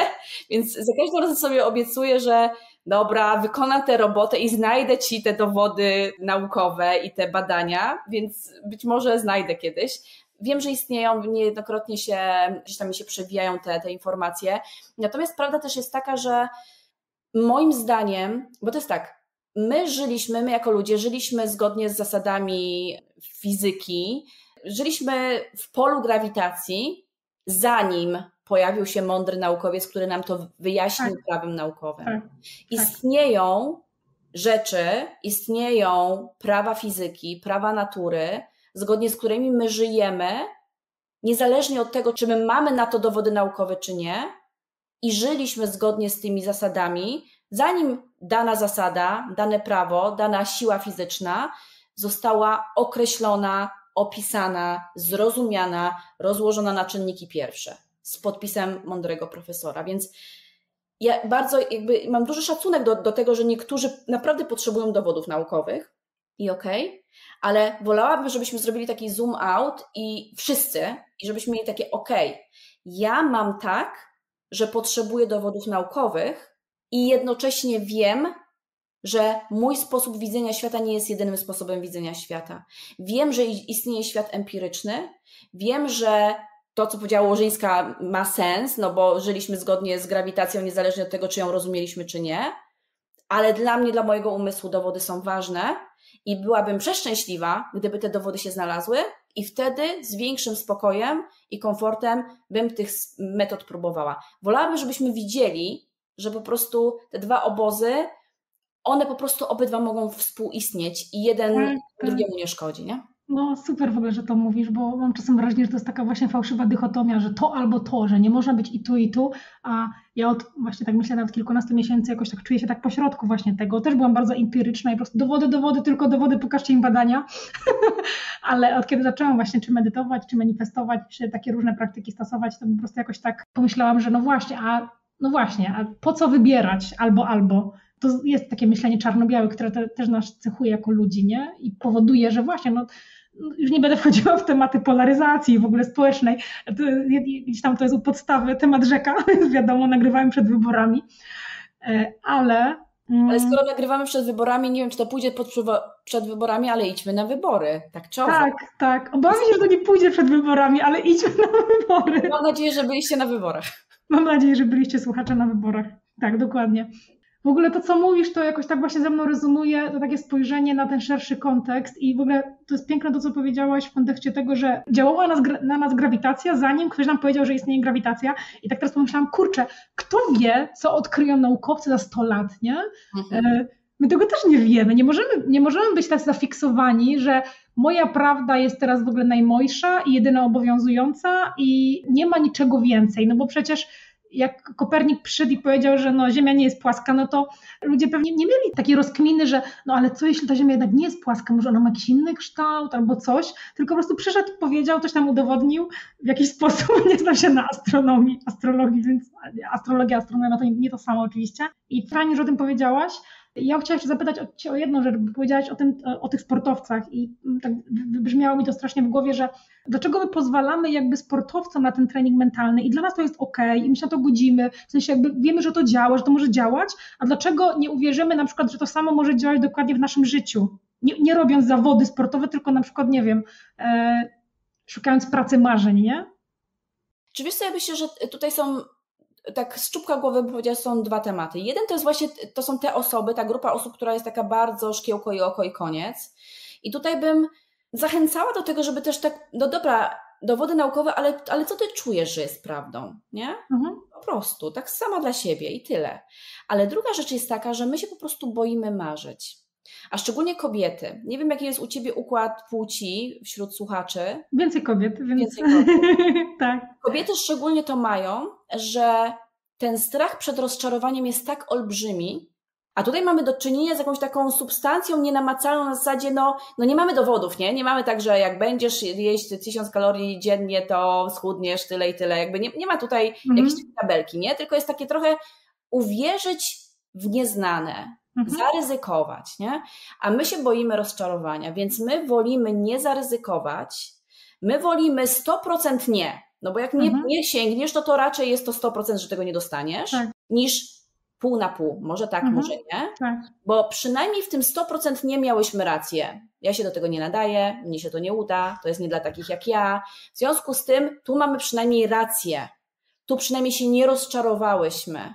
więc za każdym razem sobie obiecuję, że dobra, wykonam tę robotę i znajdę Ci te dowody naukowe i te badania, więc być może znajdę kiedyś. Wiem, że istnieją, niejednokrotnie się, gdzieś tam mi się przewijają te, te informacje, natomiast prawda też jest taka, że moim zdaniem, bo to jest tak, my żyliśmy, my jako ludzie żyliśmy zgodnie z zasadami fizyki, żyliśmy w polu grawitacji, zanim pojawił się mądry naukowiec, który nam to wyjaśnił tak. prawem naukowym. Tak. Istnieją rzeczy, istnieją prawa fizyki, prawa natury, zgodnie z którymi my żyjemy, niezależnie od tego, czy my mamy na to dowody naukowe, czy nie, i żyliśmy zgodnie z tymi zasadami, zanim dana zasada, dane prawo, dana siła fizyczna została określona, opisana, zrozumiana, rozłożona na czynniki pierwsze z podpisem mądrego profesora. Więc ja bardzo jakby mam duży szacunek do, do tego, że niektórzy naprawdę potrzebują dowodów naukowych i okej, okay, ale wolałabym, żebyśmy zrobili taki zoom out i wszyscy, i żebyśmy mieli takie okej, okay, ja mam tak, że potrzebuję dowodów naukowych i jednocześnie wiem, że mój sposób widzenia świata nie jest jedynym sposobem widzenia świata. Wiem, że istnieje świat empiryczny, wiem, że to, co powiedziała Łożyńska, ma sens, no bo żyliśmy zgodnie z grawitacją, niezależnie od tego, czy ją rozumieliśmy, czy nie, ale dla mnie, dla mojego umysłu dowody są ważne i byłabym przeszczęśliwa, gdyby te dowody się znalazły, i wtedy z większym spokojem i komfortem bym tych metod próbowała. Wolałabym, żebyśmy widzieli, że po prostu te dwa obozy, one po prostu obydwa mogą współistnieć i jeden tak, tak. drugiemu nie szkodzi, nie? No super w ogóle, że to mówisz, bo mam czasem wrażenie, że to jest taka właśnie fałszywa dychotomia, że to albo to, że nie można być i tu, i tu, a ja od, właśnie tak myślę, od kilkunastu miesięcy jakoś tak czuję się tak pośrodku właśnie tego, też byłam bardzo empiryczna i po prostu dowody, dowody, tylko dowody, pokażcie im badania, ale od kiedy zaczęłam właśnie czy medytować, czy manifestować, czy takie różne praktyki stosować, to po prostu jakoś tak pomyślałam, że no właśnie, a no właśnie, a po co wybierać albo, albo. To jest takie myślenie czarno-białe, które te, też nas cechuje jako ludzi, nie? I powoduje, że właśnie, no już nie będę wchodziła w tematy polaryzacji w ogóle społecznej, to, gdzieś tam to jest u podstawy temat rzeka, wiadomo, nagrywałem przed wyborami, ale... Ale skoro nagrywamy przed wyborami, nie wiem, czy to pójdzie pod, przed wyborami, ale idźmy na wybory, tak czy owak? Tak, tak, obawiam się, że to nie pójdzie przed wyborami, ale idźmy na wybory. Mam nadzieję, że byliście na wyborach. Mam nadzieję, że byliście słuchacze na wyborach, tak, dokładnie. W ogóle to, co mówisz, to jakoś tak właśnie ze mną rezonuje, to takie spojrzenie na ten szerszy kontekst i w ogóle to jest piękne to, co powiedziałaś w kontekście tego, że działała nas, na nas grawitacja, zanim ktoś nam powiedział, że istnieje grawitacja, i tak teraz pomyślałam, kurczę, kto wie, co odkryją naukowcy za sto lat, nie? Mhm. My tego też nie wiemy, nie możemy, nie możemy być tak zafiksowani, że moja prawda jest teraz w ogóle najmojsza i jedyna obowiązująca i nie ma niczego więcej, no bo przecież... Jak Kopernik przyszedł i powiedział, że no, Ziemia nie jest płaska, no to ludzie pewnie nie mieli takiej rozkminy, że no ale co jeśli ta Ziemia jednak nie jest płaska, może ona ma jakiś inny kształt albo coś, tylko po prostu przyszedł, powiedział, coś tam udowodnił, w jakiś sposób, nie znam się na astronomii, astrologii, więc astrologia, astronomia to nie to samo oczywiście. I fajnie, że o tym powiedziałaś. Ja chciałam jeszcze zapytać o, Cię o jedną rzecz, bo powiedziałaś o, tym, o tych sportowcach i tak brzmiało mi to strasznie w głowie, że dlaczego my pozwalamy jakby sportowcom na ten trening mentalny i dla nas to jest okej, okay, i my się na to godzimy, w sensie jakby wiemy, że to działa, że to może działać, a dlaczego nie uwierzymy na przykład, że to samo może działać dokładnie w naszym życiu, nie, nie robiąc zawody sportowe, tylko na przykład, nie wiem, e, szukając pracy marzeń, nie? Czy wiesz co, ja myślę, że tutaj są... Tak z czubka głowy bym powiedziała, są dwa tematy. Jeden to jest właśnie, to są te osoby, ta grupa osób, która jest taka bardzo szkiełko i oko i koniec. I tutaj bym zachęcała do tego, żeby też tak, no dobra, dowody naukowe, ale, ale co ty czujesz, że jest prawdą, nie? Mhm. Po prostu, tak sama dla siebie i tyle. Ale druga rzecz jest taka, że my się po prostu boimy marzyć. A szczególnie kobiety. Nie wiem, jaki jest u ciebie układ płci wśród słuchaczy. Więcej kobiet. Więc... Więcej kobiet. Tak. Kobiety szczególnie to mają, że ten strach przed rozczarowaniem jest tak olbrzymi, a tutaj mamy do czynienia z jakąś taką substancją nienamacalną na zasadzie, no, no nie mamy dowodów, nie? Nie mamy tak, że jak będziesz jeść tysiąc kalorii dziennie, to schudniesz tyle i tyle. Jakby nie, nie ma tutaj mhm. jakiejś tabelki, nie? Tylko jest takie trochę uwierzyć w nieznane. Mhm. Zaryzykować, nie? A my się boimy rozczarowania, więc my wolimy nie zaryzykować, my wolimy sto procent nie, no bo jak mhm. nie, nie sięgniesz, to to raczej jest to sto procent, że tego nie dostaniesz, tak. niż pół na pół, może tak, mhm. może nie, tak. bo przynajmniej w tym sto procent nie miałyśmy rację, ja się do tego nie nadaję, mnie się to nie uda, to jest nie dla takich jak ja, w związku z tym tu mamy przynajmniej rację, tu przynajmniej się nie rozczarowałyśmy,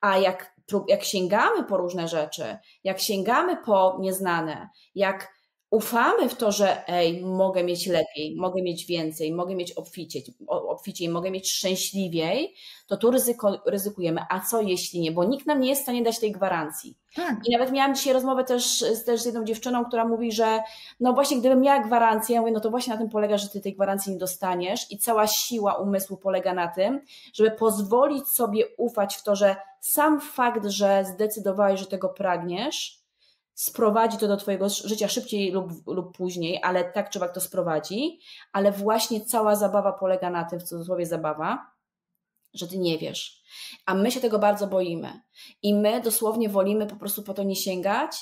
a jak Jak sięgamy po różne rzeczy, jak sięgamy po nieznane, jak ufamy w to, że ej, mogę mieć lepiej, mogę mieć więcej, mogę mieć obficiej, obficiej mogę mieć szczęśliwiej, to tu ryzyko, ryzykujemy. A co jeśli nie? Bo nikt nam nie jest w stanie dać tej gwarancji. Tak. I nawet miałam dzisiaj rozmowę też, też z jedną dziewczyną, która mówi, że no właśnie gdybym miała gwarancję, ja mówię, no to właśnie na tym polega, że ty tej gwarancji nie dostaniesz i cała siła umysłu polega na tym, żeby pozwolić sobie ufać w to, że sam fakt, że zdecydowałeś, że tego pragniesz, sprowadzi to do twojego życia szybciej lub, lub później, ale tak czy owak to sprowadzi, ale właśnie cała zabawa polega na tym, w cudzysłowie zabawa, że ty nie wiesz. A my się tego bardzo boimy. I my dosłownie wolimy po prostu po to nie sięgać,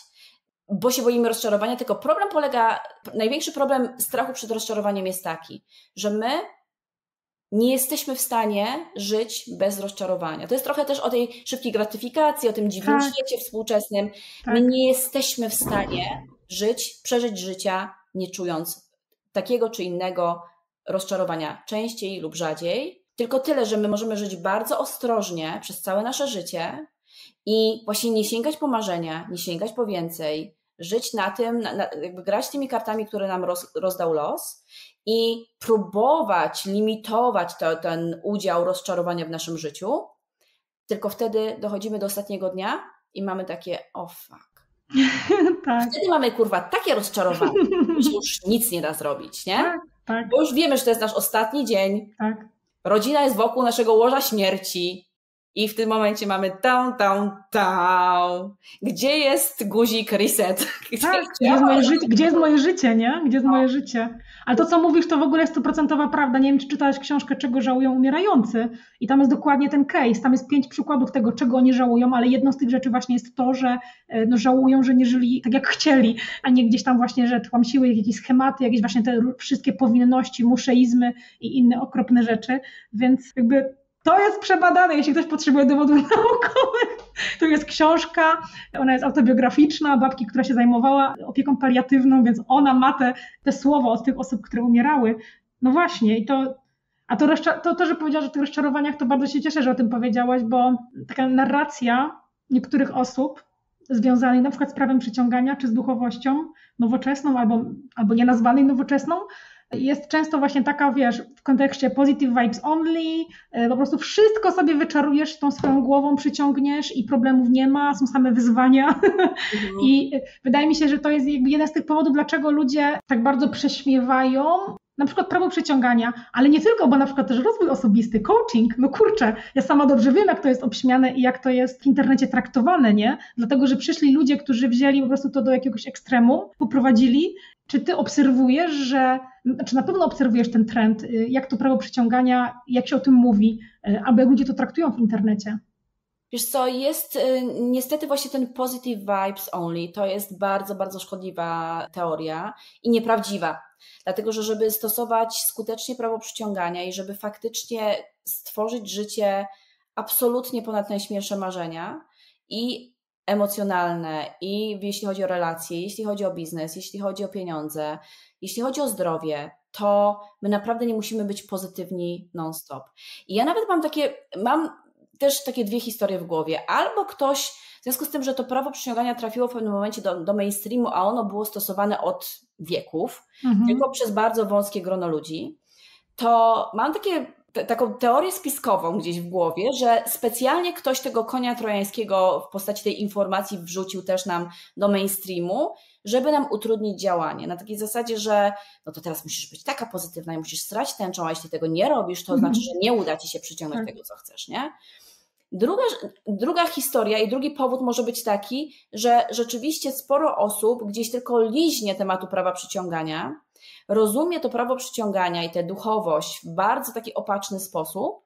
bo się boimy rozczarowania, tylko problem polega, największy problem strachu przed rozczarowaniem jest taki, że my nie jesteśmy w stanie żyć bez rozczarowania. To jest trochę też o tej szybkiej gratyfikacji, o tym dziwnym tak. świecie współczesnym. Tak. My nie jesteśmy w stanie żyć, przeżyć życia, nie czując takiego czy innego rozczarowania częściej lub rzadziej. Tylko tyle, że my możemy żyć bardzo ostrożnie przez całe nasze życie i właśnie nie sięgać po marzenia, nie sięgać po więcej, żyć na tym, na, na, jakby grać tymi kartami, które nam roz, rozdał los i próbować limitować to, ten udział rozczarowania w naszym życiu, tylko wtedy dochodzimy do ostatniego dnia i mamy takie o oh fuck. Tak. Wtedy mamy kurwa takie rozczarowanie, że już nic nie da zrobić, nie? Tak, tak. Bo już wiemy, że to jest nasz ostatni dzień, tak. rodzina jest wokół naszego łoża śmierci, i w tym momencie mamy tam, tam, tam. Gdzie jest guzik reset? Gdzie, tak, gdzie, jest moje życie, gdzie jest moje życie, nie? Gdzie jest moje życie? Ale to, co mówisz, to w ogóle jest stuprocentowa prawda. Nie wiem, czy czytałaś książkę Czego żałują umierający i tam jest dokładnie ten case. Tam jest pięć przykładów tego, czego oni żałują, ale jedną z tych rzeczy właśnie jest to, że no, żałują, że nie żyli tak, jak chcieli, a nie gdzieś tam właśnie, że tłamsiły jakieś schematy, jakieś właśnie te wszystkie powinności, muszeizmy i inne okropne rzeczy. Więc jakby to jest przebadane, jeśli ktoś potrzebuje dowodów naukowych. To jest książka, ona jest autobiograficzna, babki, która się zajmowała opieką paliatywną, więc ona ma te, te słowa od tych osób, które umierały. No właśnie, i to, a to, to, to, że powiedziałaś o tych rozczarowaniach, to bardzo się cieszę, że o tym powiedziałaś, bo taka narracja niektórych osób związanej na przykład z prawem przyciągania, czy z duchowością nowoczesną, albo, albo nienazwanej nowoczesną, jest często właśnie taka, wiesz, w kontekście positive vibes only, po prostu wszystko sobie wyczarujesz tą swoją głową, przyciągniesz i problemów nie ma, są same wyzwania. Mhm. I wydaje mi się, że to jest jakby jeden z tych powodów, dlaczego ludzie tak bardzo prześmiewają na przykład prawo przyciągania, ale nie tylko, bo na przykład też rozwój osobisty, coaching, no kurczę, ja sama dobrze wiem, jak to jest obśmiane i jak to jest w internecie traktowane, nie? Dlatego, że przyszli ludzie, którzy wzięli po prostu to do jakiegoś ekstremum, poprowadzili. Czy ty obserwujesz, że, czy na pewno obserwujesz ten trend, jak to prawo przyciągania, jak się o tym mówi, albo jak ludzie to traktują w internecie? Wiesz co, jest niestety właśnie ten positive vibes only, to jest bardzo, bardzo szkodliwa teoria i nieprawdziwa, dlatego że żeby stosować skutecznie prawo przyciągania i żeby faktycznie stworzyć życie absolutnie ponad najśmielsze marzenia i emocjonalne i jeśli chodzi o relacje, jeśli chodzi o biznes, jeśli chodzi o pieniądze, jeśli chodzi o zdrowie, to my naprawdę nie musimy być pozytywni non-stop. I ja nawet mam takie, mam też takie dwie historie w głowie. Albo ktoś, w związku z tym, że to prawo przyciągania trafiło w pewnym momencie do, do mainstreamu, a ono było stosowane od wieków, mhm. tylko przez bardzo wąskie grono ludzi, to mam takie, te, taką teorię spiskową gdzieś w głowie, że specjalnie ktoś tego konia trojańskiego w postaci tej informacji wrzucił też nam do mainstreamu, żeby nam utrudnić działanie. Na takiej zasadzie, że no to teraz musisz być taka pozytywna i musisz srać tęczą, a jeśli tego nie robisz, to znaczy, że nie uda ci się przyciągnąć tego, co chcesz, nie? Druga, druga historia i drugi powód może być taki, że rzeczywiście sporo osób gdzieś tylko liźnie tematu prawa przyciągania, rozumie to prawo przyciągania i tę duchowość w bardzo taki opaczny sposób,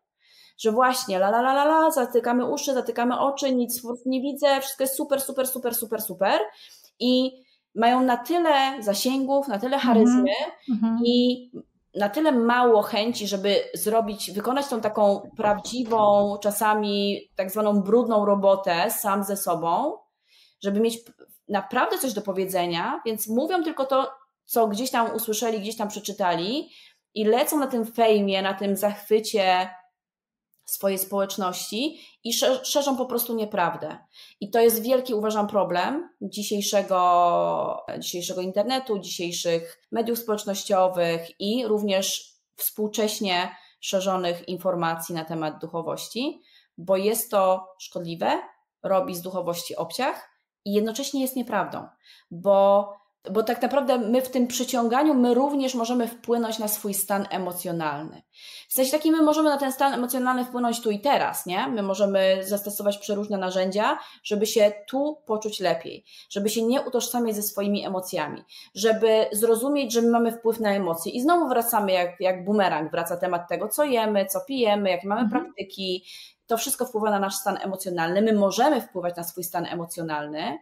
że właśnie la la la la la, zatykamy uszy, zatykamy oczy, nic nie widzę, wszystko jest super, super, super, super, super i mają na tyle zasięgów, na tyle charyzmy mm-hmm. i na tyle mało chęci, żeby zrobić, wykonać tą taką prawdziwą, czasami tak zwaną brudną robotę sam ze sobą, żeby mieć naprawdę coś do powiedzenia, więc mówią tylko to, co gdzieś tam usłyszeli, gdzieś tam przeczytali i lecą na tym fejmie, na tym zachwycie swojej społeczności i szerzą po prostu nieprawdę. I to jest wielki, uważam, problem dzisiejszego, dzisiejszego internetu, dzisiejszych mediów społecznościowych i również współcześnie szerzonych informacji na temat duchowości, bo jest to szkodliwe, robi z duchowości obciach i jednocześnie jest nieprawdą, bo Bo tak naprawdę my w tym przyciąganiu, my również możemy wpłynąć na swój stan emocjonalny. W sensie takim my możemy na ten stan emocjonalny wpłynąć tu i teraz, nie? My możemy zastosować przeróżne narzędzia, żeby się tu poczuć lepiej, żeby się nie utożsamiać ze swoimi emocjami, żeby zrozumieć, że my mamy wpływ na emocje i znowu wracamy jak, jak bumerang, wraca temat tego, co jemy, co pijemy, jakie mamy mhm. praktyki. To wszystko wpływa na nasz stan emocjonalny. My możemy wpływać na swój stan emocjonalny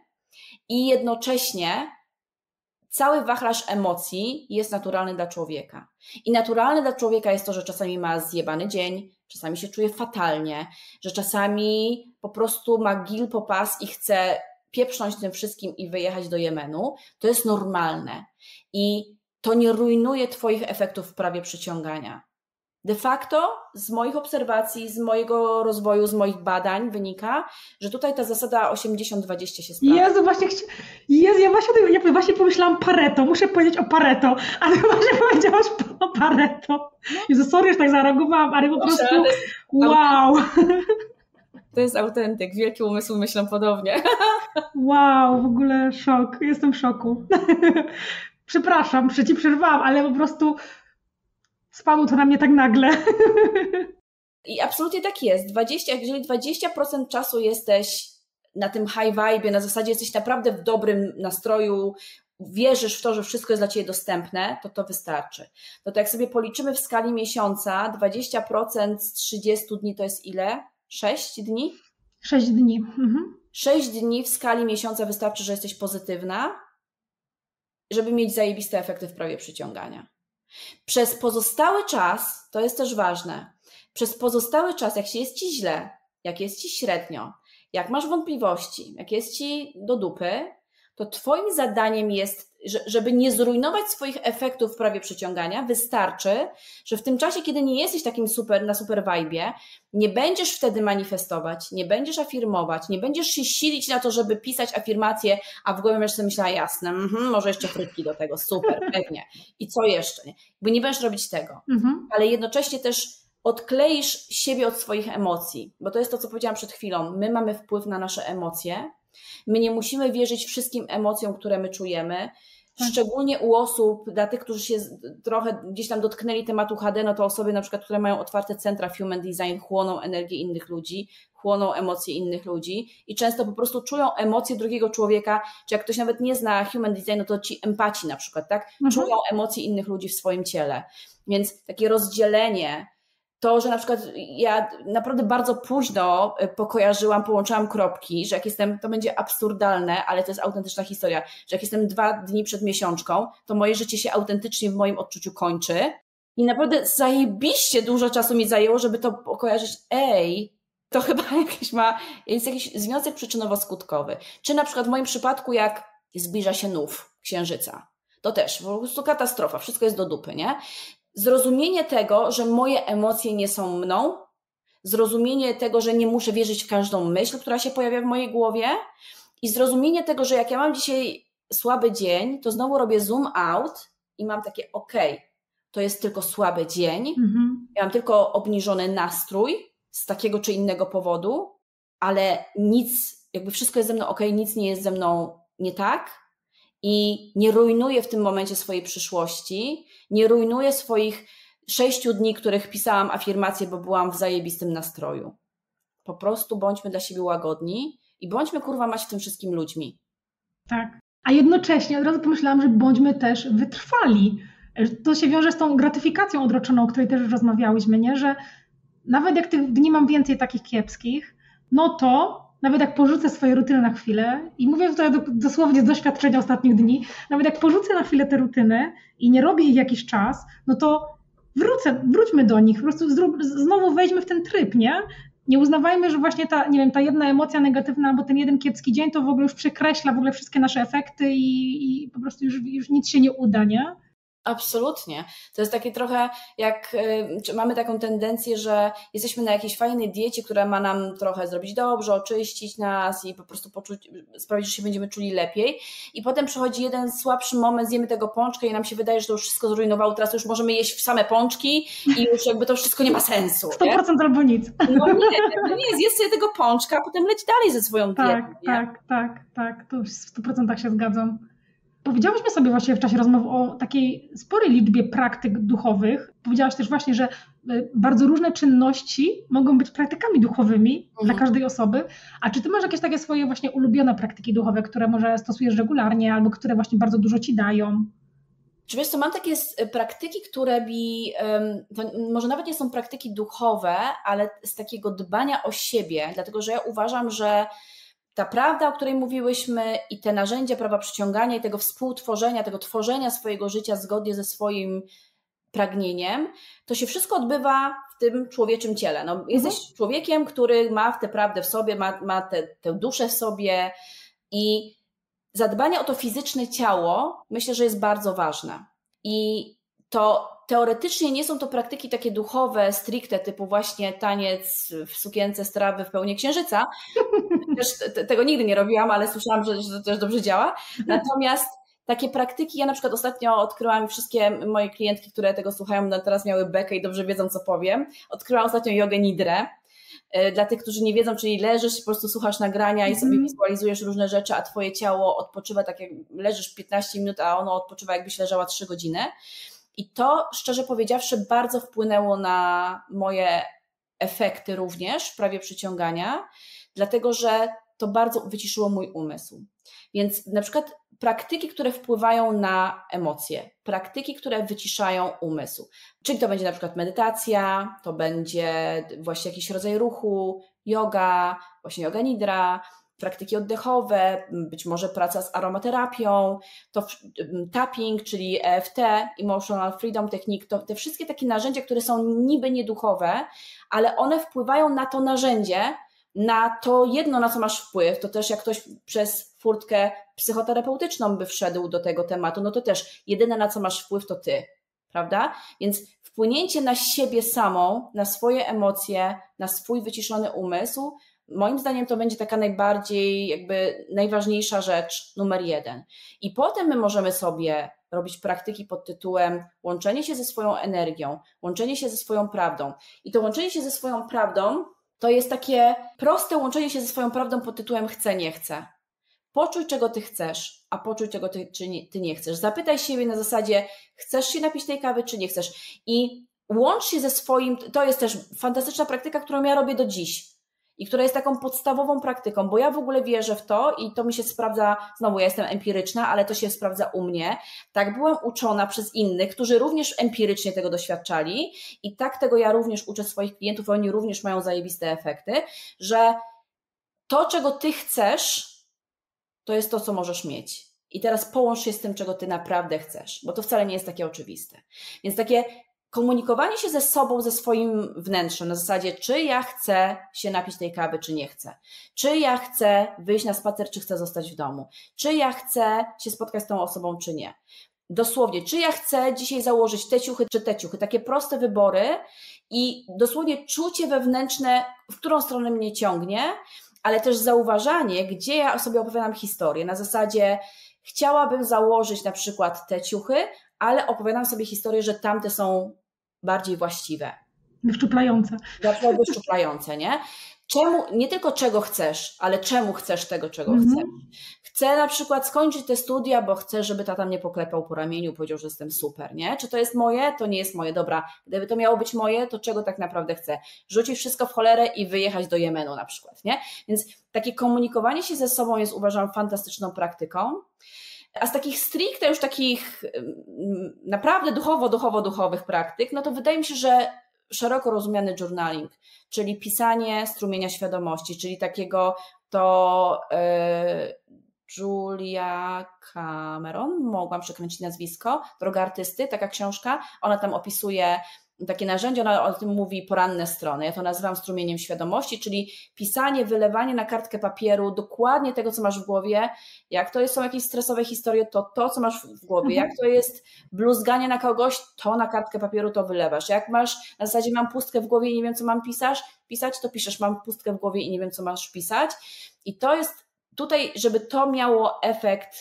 i jednocześnie cały wachlarz emocji jest naturalny dla człowieka. I naturalne dla człowieka jest to, że czasami ma zjebany dzień, czasami się czuje fatalnie, że czasami po prostu ma gil po pas i chce pieprznąć tym wszystkim i wyjechać do Jemenu. To jest normalne. I to nie rujnuje twoich efektów w prawie przyciągania. De facto z moich obserwacji, z mojego rozwoju, z moich badań wynika, że tutaj ta zasada osiemdziesiąt dwadzieścia się sprawdza. Jezu, właśnie, chci... Jezu, ja właśnie, ja właśnie pomyślałam Pareto, muszę powiedzieć o Pareto, a ty właśnie powiedziałaś o Pareto. Jezu, sorry, już tak zareagowałam, ale po prostu wow. To jest autentyk, wielki umysł, myślę podobnie. Wow, w ogóle szok, jestem w szoku. Przepraszam, że ci przerwałam, ale po prostu... Spadło to na mnie tak nagle. I absolutnie tak jest. dwadzieścia, jeżeli dwadzieścia procent czasu jesteś na tym high vibe, na zasadzie jesteś naprawdę w dobrym nastroju, wierzysz w to, że wszystko jest dla ciebie dostępne, to to wystarczy. No to jak sobie policzymy w skali miesiąca, dwadzieścia procent z trzydziestu dni to jest ile? sześć dni? sześć dni. Mhm. sześć dni w skali miesiąca wystarczy, że jesteś pozytywna, żeby mieć zajebiste efekty w prawie przyciągania. Przez pozostały czas, to jest też ważne, przez pozostały czas, jak się jest ci źle, jak jest ci średnio, jak masz wątpliwości, jak jest ci do dupy, to twoim zadaniem jest, żeby nie zrujnować swoich efektów w prawie przyciągania, wystarczy, że w tym czasie, kiedy nie jesteś takim super, na super vibe'ie, nie będziesz wtedy manifestować, nie będziesz afirmować, nie będziesz się silić na to, żeby pisać afirmacje, a w głowie będziesz sobie myślała, jasne, mm-hmm, może jeszcze frytki do tego, super, pewnie. I co jeszcze? Bo nie będziesz robić tego, mm-hmm. ale jednocześnie też odkleisz siebie od swoich emocji, bo to jest to, co powiedziałam przed chwilą, my mamy wpływ na nasze emocje. My nie musimy wierzyć wszystkim emocjom, które my czujemy, szczególnie u osób, dla tych, którzy się trochę gdzieś tam dotknęli tematu H D, no to osoby na przykład, które mają otwarte centra w Human Design, chłoną energię innych ludzi, chłoną emocje innych ludzi i często po prostu czują emocje drugiego człowieka, czy jak ktoś nawet nie zna Human Design, no to ci empaci na przykład, tak? Mhm. Czują emocje innych ludzi w swoim ciele, więc takie rozdzielenie. To, że na przykład ja naprawdę bardzo późno pokojarzyłam, połączyłam kropki, że jak jestem, to będzie absurdalne, ale to jest autentyczna historia, że jak jestem dwa dni przed miesiączką, to moje życie się autentycznie w moim odczuciu kończy i naprawdę zajebiście dużo czasu mi zajęło, żeby to pokojarzyć, ej, to chyba jakiś ma, jest jakiś związek przyczynowo-skutkowy. Czy na przykład w moim przypadku, jak zbliża się nów księżyca, to też po prostu katastrofa, wszystko jest do dupy, nie? Zrozumienie tego, że moje emocje nie są mną, zrozumienie tego, że nie muszę wierzyć w każdą myśl, która się pojawia w mojej głowie i zrozumienie tego, że jak ja mam dzisiaj słaby dzień, to znowu robię zoom out i mam takie okej, okay, to jest tylko słaby dzień, mhm. ja mam tylko obniżony nastrój z takiego czy innego powodu, ale nic, jakby wszystko jest ze mną okej, nic nie jest ze mną nie tak i nie rujnuję w tym momencie swojej przyszłości, nie rujnuję swoich sześciu dni, których pisałam afirmacje, bo byłam w zajebistym nastroju. Po prostu bądźmy dla siebie łagodni i bądźmy, kurwa, mać w tym wszystkim ludźmi. Tak. A jednocześnie od razu pomyślałam, że bądźmy też wytrwali. To się wiąże z tą gratyfikacją odroczoną, o której też już rozmawiałyśmy, nie? Że nawet jak tych dni mam więcej takich kiepskich, no to nawet jak porzucę swoje rutyny na chwilę i mówię tutaj dosłownie z doświadczenia ostatnich dni, nawet jak porzucę na chwilę te rutyny i nie robię ich jakiś czas, no to wrócę, wróćmy do nich, po prostu zrób, znowu wejdźmy w ten tryb, nie? Nie uznawajmy, że właśnie ta, nie wiem, ta jedna emocja negatywna albo ten jeden kiepski dzień to w ogóle już przekreśla w ogóle wszystkie nasze efekty i, i po prostu już, już nic się nie uda, nie? Absolutnie. To jest takie trochę jak, y, mamy taką tendencję, że jesteśmy na jakiejś fajnej diecie, która ma nam trochę zrobić dobrze, oczyścić nas i po prostu poczuć, sprawić, że się będziemy czuli lepiej. I potem przychodzi jeden słabszy moment, zjemy tego pączka i nam się wydaje, że to już wszystko zrujnowało, teraz już możemy jeść w same pączki i już jakby to wszystko nie ma sensu. sto procent nie? Albo nic. No nie, nie, zjedz sobie tego pączka, a potem leć dalej ze swoją dietą. Tak, nie? tak, tak, tak, to już w stu procentach się zgadzam. Powiedziałyśmy sobie właśnie w czasie rozmów o takiej sporej liczbie praktyk duchowych. Powiedziałaś też właśnie, że bardzo różne czynności mogą być praktykami duchowymi mhm. dla każdej osoby. A czy ty masz jakieś takie swoje właśnie ulubione praktyki duchowe, które może stosujesz regularnie albo które właśnie bardzo dużo ci dają? Czy wiesz co, mam takie praktyki, które mi, może nawet nie są praktyki duchowe, ale z takiego dbania o siebie, dlatego że ja uważam, że ta prawda, o której mówiłyśmy i te narzędzia prawa przyciągania i tego współtworzenia, tego tworzenia swojego życia zgodnie ze swoim pragnieniem, to się wszystko odbywa w tym człowieczym ciele. No, jesteś mhm. człowiekiem, który ma tę prawdę w sobie, ma, ma te, tę duszę w sobie i zadbanie o to fizyczne ciało myślę, że jest bardzo ważne. I to teoretycznie nie są to praktyki takie duchowe, stricte, typu właśnie taniec w sukience z trawy w pełni księżyca. Też te, tego nigdy nie robiłam, ale słyszałam, że, że to też dobrze działa. Natomiast takie praktyki, ja na przykład ostatnio odkryłam, wszystkie moje klientki, które tego słuchają, teraz miały bekę i dobrze wiedzą, co powiem. Odkryłam ostatnio jogę nidrę. Dla tych, którzy nie wiedzą, czyli leżysz, po prostu słuchasz nagrania i sobie wizualizujesz różne rzeczy, a twoje ciało odpoczywa tak jak leżysz piętnaście minut, a ono odpoczywa jakbyś leżała trzy godziny. I to, szczerze powiedziawszy, bardzo wpłynęło na moje efekty również w prawie przyciągania, dlatego że to bardzo wyciszyło mój umysł. Więc na przykład praktyki, które wpływają na emocje, praktyki, które wyciszają umysł, czyli to będzie na przykład medytacja, to będzie właśnie jakiś rodzaj ruchu, yoga, właśnie yoga nidra, praktyki oddechowe, być może praca z aromaterapią, to tapping, czyli E F T, emotional freedom technique, to te wszystkie takie narzędzia, które są niby nieduchowe, ale one wpływają na to narzędzie, na to jedno, na co masz wpływ, to też jak ktoś przez furtkę psychoterapeutyczną by wszedł do tego tematu, no to też jedyne, na co masz wpływ, to ty, prawda? Więc wpłynięcie na siebie samą, na swoje emocje, na swój wyciszony umysł, moim zdaniem to będzie taka najbardziej, jakby najważniejsza rzecz numer jeden. I potem my możemy sobie robić praktyki pod tytułem łączenie się ze swoją energią, łączenie się ze swoją prawdą. I to łączenie się ze swoją prawdą to jest takie proste łączenie się ze swoją prawdą pod tytułem chcę, nie chcę. Poczuj, czego ty chcesz, a poczuj, czego ty, czy nie, ty nie chcesz. Zapytaj siebie na zasadzie, chcesz się napić tej kawy, czy nie chcesz. I łącz się ze swoim, to jest też fantastyczna praktyka, którą ja robię do dziś. I która jest taką podstawową praktyką, bo ja w ogóle wierzę w to i to mi się sprawdza, znowu ja jestem empiryczna, ale to się sprawdza u mnie. Tak byłam uczona przez innych, którzy również empirycznie tego doświadczali i tak tego ja również uczę swoich klientów, oni również mają zajebiste efekty, że to, czego ty chcesz, to jest to, co możesz mieć. I teraz połącz się z tym, czego ty naprawdę chcesz, bo to wcale nie jest takie oczywiste. Więc takie komunikowanie się ze sobą, ze swoim wnętrzem, na zasadzie czy ja chcę się napić tej kawy, czy nie chcę, czy ja chcę wyjść na spacer, czy chcę zostać w domu, czy ja chcę się spotkać z tą osobą, czy nie. Dosłownie, czy ja chcę dzisiaj założyć te ciuchy, czy te ciuchy, takie proste wybory i dosłownie czucie wewnętrzne, w którą stronę mnie ciągnie, ale też zauważanie, gdzie ja sobie opowiadam historię, na zasadzie chciałabym założyć na przykład te ciuchy, ale opowiadam sobie historie, że tamte są bardziej właściwe. Wyszczuplające. Dlaczego wyszczuplające, nie? Czemu, nie tylko czego chcesz, ale czemu chcesz tego, czego mm-hmm. chcesz. Chcę na przykład skończyć te studia, bo chcę, żeby tata mnie poklepał po ramieniu, powiedział, że jestem super, nie? Czy to jest moje? To nie jest moje. Dobra, gdyby to miało być moje, to czego tak naprawdę chcę? Rzucić wszystko w cholerę i wyjechać do Jemenu na przykład, nie? Więc takie komunikowanie się ze sobą jest, uważam, fantastyczną praktyką. A z takich stricte już takich naprawdę duchowo-duchowo-duchowych praktyk, no to wydaje mi się, że szeroko rozumiany journaling, czyli pisanie strumienia świadomości, czyli takiego to yy, Julia Cameron, mogłam przekręcić nazwisko, Droga artysty, taka książka, ona tam opisuje takie narzędzie, ona o tym mówi poranne strony, ja to nazywam strumieniem świadomości, czyli pisanie, wylewanie na kartkę papieru dokładnie tego, co masz w głowie, jak to są jakieś stresowe historie, to to, co masz w głowie, jak to jest bluzganie na kogoś, to na kartkę papieru to wylewasz, jak masz, na zasadzie mam pustkę w głowie i nie wiem, co mam pisać, pisać to piszesz, mam pustkę w głowie i nie wiem, co masz pisać i to jest tutaj, żeby to miało efekt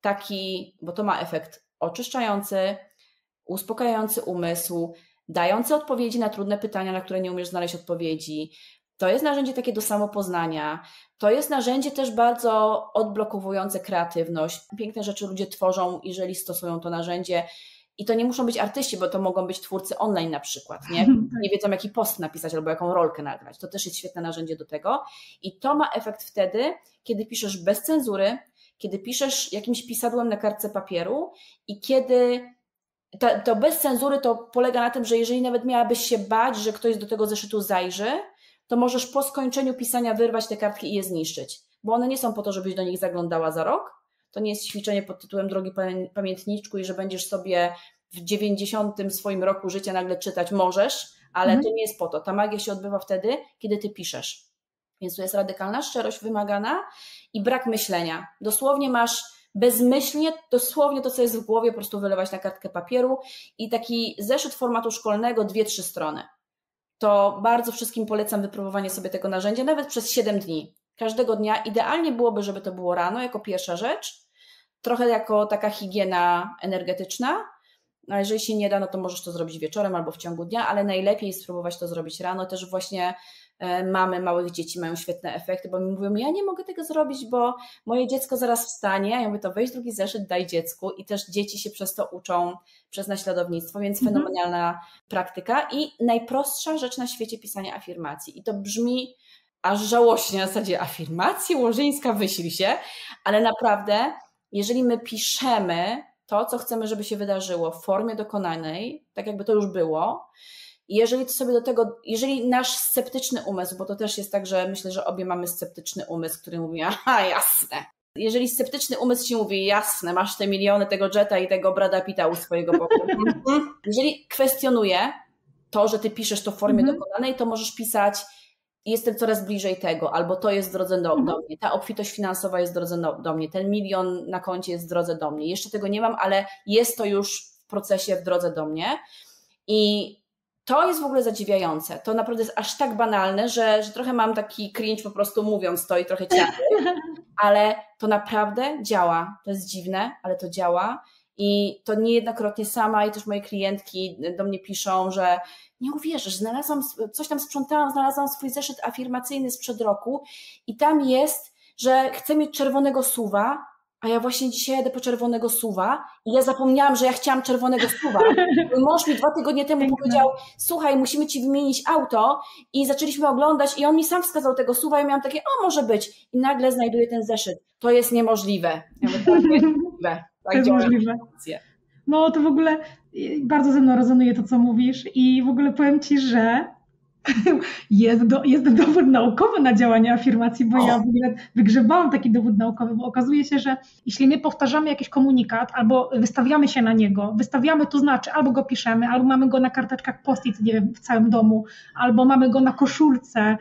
taki, bo to ma efekt oczyszczający, uspokajający umysł, dające odpowiedzi na trudne pytania, na które nie umiesz znaleźć odpowiedzi. To jest narzędzie takie do samopoznania. To jest narzędzie też bardzo odblokowujące kreatywność. Piękne rzeczy ludzie tworzą, jeżeli stosują to narzędzie. I to nie muszą być artyści, bo to mogą być twórcy online na przykład. Nie, nie wiedzą, jaki post napisać albo jaką rolkę nagrać. To też jest świetne narzędzie do tego. I to ma efekt wtedy, kiedy piszesz bez cenzury, kiedy piszesz jakimś pisadłem na kartce papieru i kiedy... To, to bez cenzury to polega na tym, że jeżeli nawet miałabyś się bać, że ktoś do tego zeszytu zajrzy, to możesz po skończeniu pisania wyrwać te kartki i je zniszczyć, bo one nie są po to, żebyś do nich zaglądała za rok. To nie jest ćwiczenie pod tytułem drogi pamiętniczku i że będziesz sobie w dziewięćdziesiątym swoim roku życia nagle czytać możesz, ale mhm. to nie jest po to. Ta magia się odbywa wtedy, kiedy ty piszesz. Więc tu jest radykalna szczerość wymagana i brak myślenia. Dosłownie masz bezmyślnie, dosłownie to, co jest w głowie, po prostu wylewać na kartkę papieru i taki zeszyt formatu szkolnego, dwie, trzy strony. To bardzo wszystkim polecam wypróbowanie sobie tego narzędzia, nawet przez siedem dni. Każdego dnia idealnie byłoby, żeby to było rano, jako pierwsza rzecz, trochę jako taka higiena energetyczna, a jeżeli się nie da, no to możesz to zrobić wieczorem albo w ciągu dnia, ale najlepiej spróbować to zrobić rano, też właśnie mamy małych dzieci mają świetne efekty, bo mi mówią, ja nie mogę tego zrobić, bo moje dziecko zaraz wstanie, ja mówię, to weź drugi zeszyt, daj dziecku i też dzieci się przez to uczą, przez naśladownictwo, więc mm-hmm. fenomenalna praktyka i najprostsza rzecz na świecie pisanie afirmacji i to brzmi aż żałośnie na zasadzie afirmacji, Łożyńska wyśli się, ale naprawdę, jeżeli my piszemy to, co chcemy, żeby się wydarzyło w formie dokonanej, tak jakby to już było, jeżeli to sobie do tego, jeżeli nasz sceptyczny umysł, bo to też jest tak, że myślę, że obie mamy sceptyczny umysł, który mówi, aha, jasne. Jeżeli sceptyczny umysł ci mówi, jasne, masz te miliony tego Jetta i tego Brada Pitta u swojego boku. Jeżeli kwestionuje to, że ty piszesz to w formie mhm. dokonanej, to możesz pisać, jestem coraz bliżej tego, albo to jest w drodze do, mhm. do mnie, ta obfitość finansowa jest w drodze do, do mnie, ten milion na koncie jest w drodze do mnie. Jeszcze tego nie mam, ale jest to już w procesie w drodze do mnie. I to jest w ogóle zadziwiające. To naprawdę jest aż tak banalne, że, że trochę mam taki cringe po prostu mówiąc to i trochę ciary, ale to naprawdę działa. To jest dziwne, ale to działa i to niejednokrotnie sama i też moje klientki do mnie piszą, że nie uwierzysz, znalazłam, coś tam sprzątałam, znalazłam swój zeszyt afirmacyjny sprzed roku i tam jest, że chcę mieć czerwonego suwa, a ja właśnie dzisiaj jadę po czerwonego suwa i ja zapomniałam, że ja chciałam czerwonego suwa. Mąż mi dwa tygodnie temu Piękne. powiedział, słuchaj, musimy ci wymienić auto i zaczęliśmy oglądać i on mi sam wskazał tego suwa i miałam takie, o może być i nagle znajduję ten zeszyt. To jest niemożliwe. Ja mówię, to jest niemożliwe. Tak to jest możliwe. No to w ogóle bardzo ze mną rezonuje to, co mówisz i w ogóle powiem ci, że Jest, do, jest dowód naukowy na działanie afirmacji, bo ja w ogóle wygrzebałam taki dowód naukowy, bo okazuje się, że jeśli my powtarzamy jakiś komunikat albo wystawiamy się na niego, wystawiamy to znaczy albo go piszemy, albo mamy go na karteczkach post-it, nie wiem, w całym domu, albo mamy go na koszulce.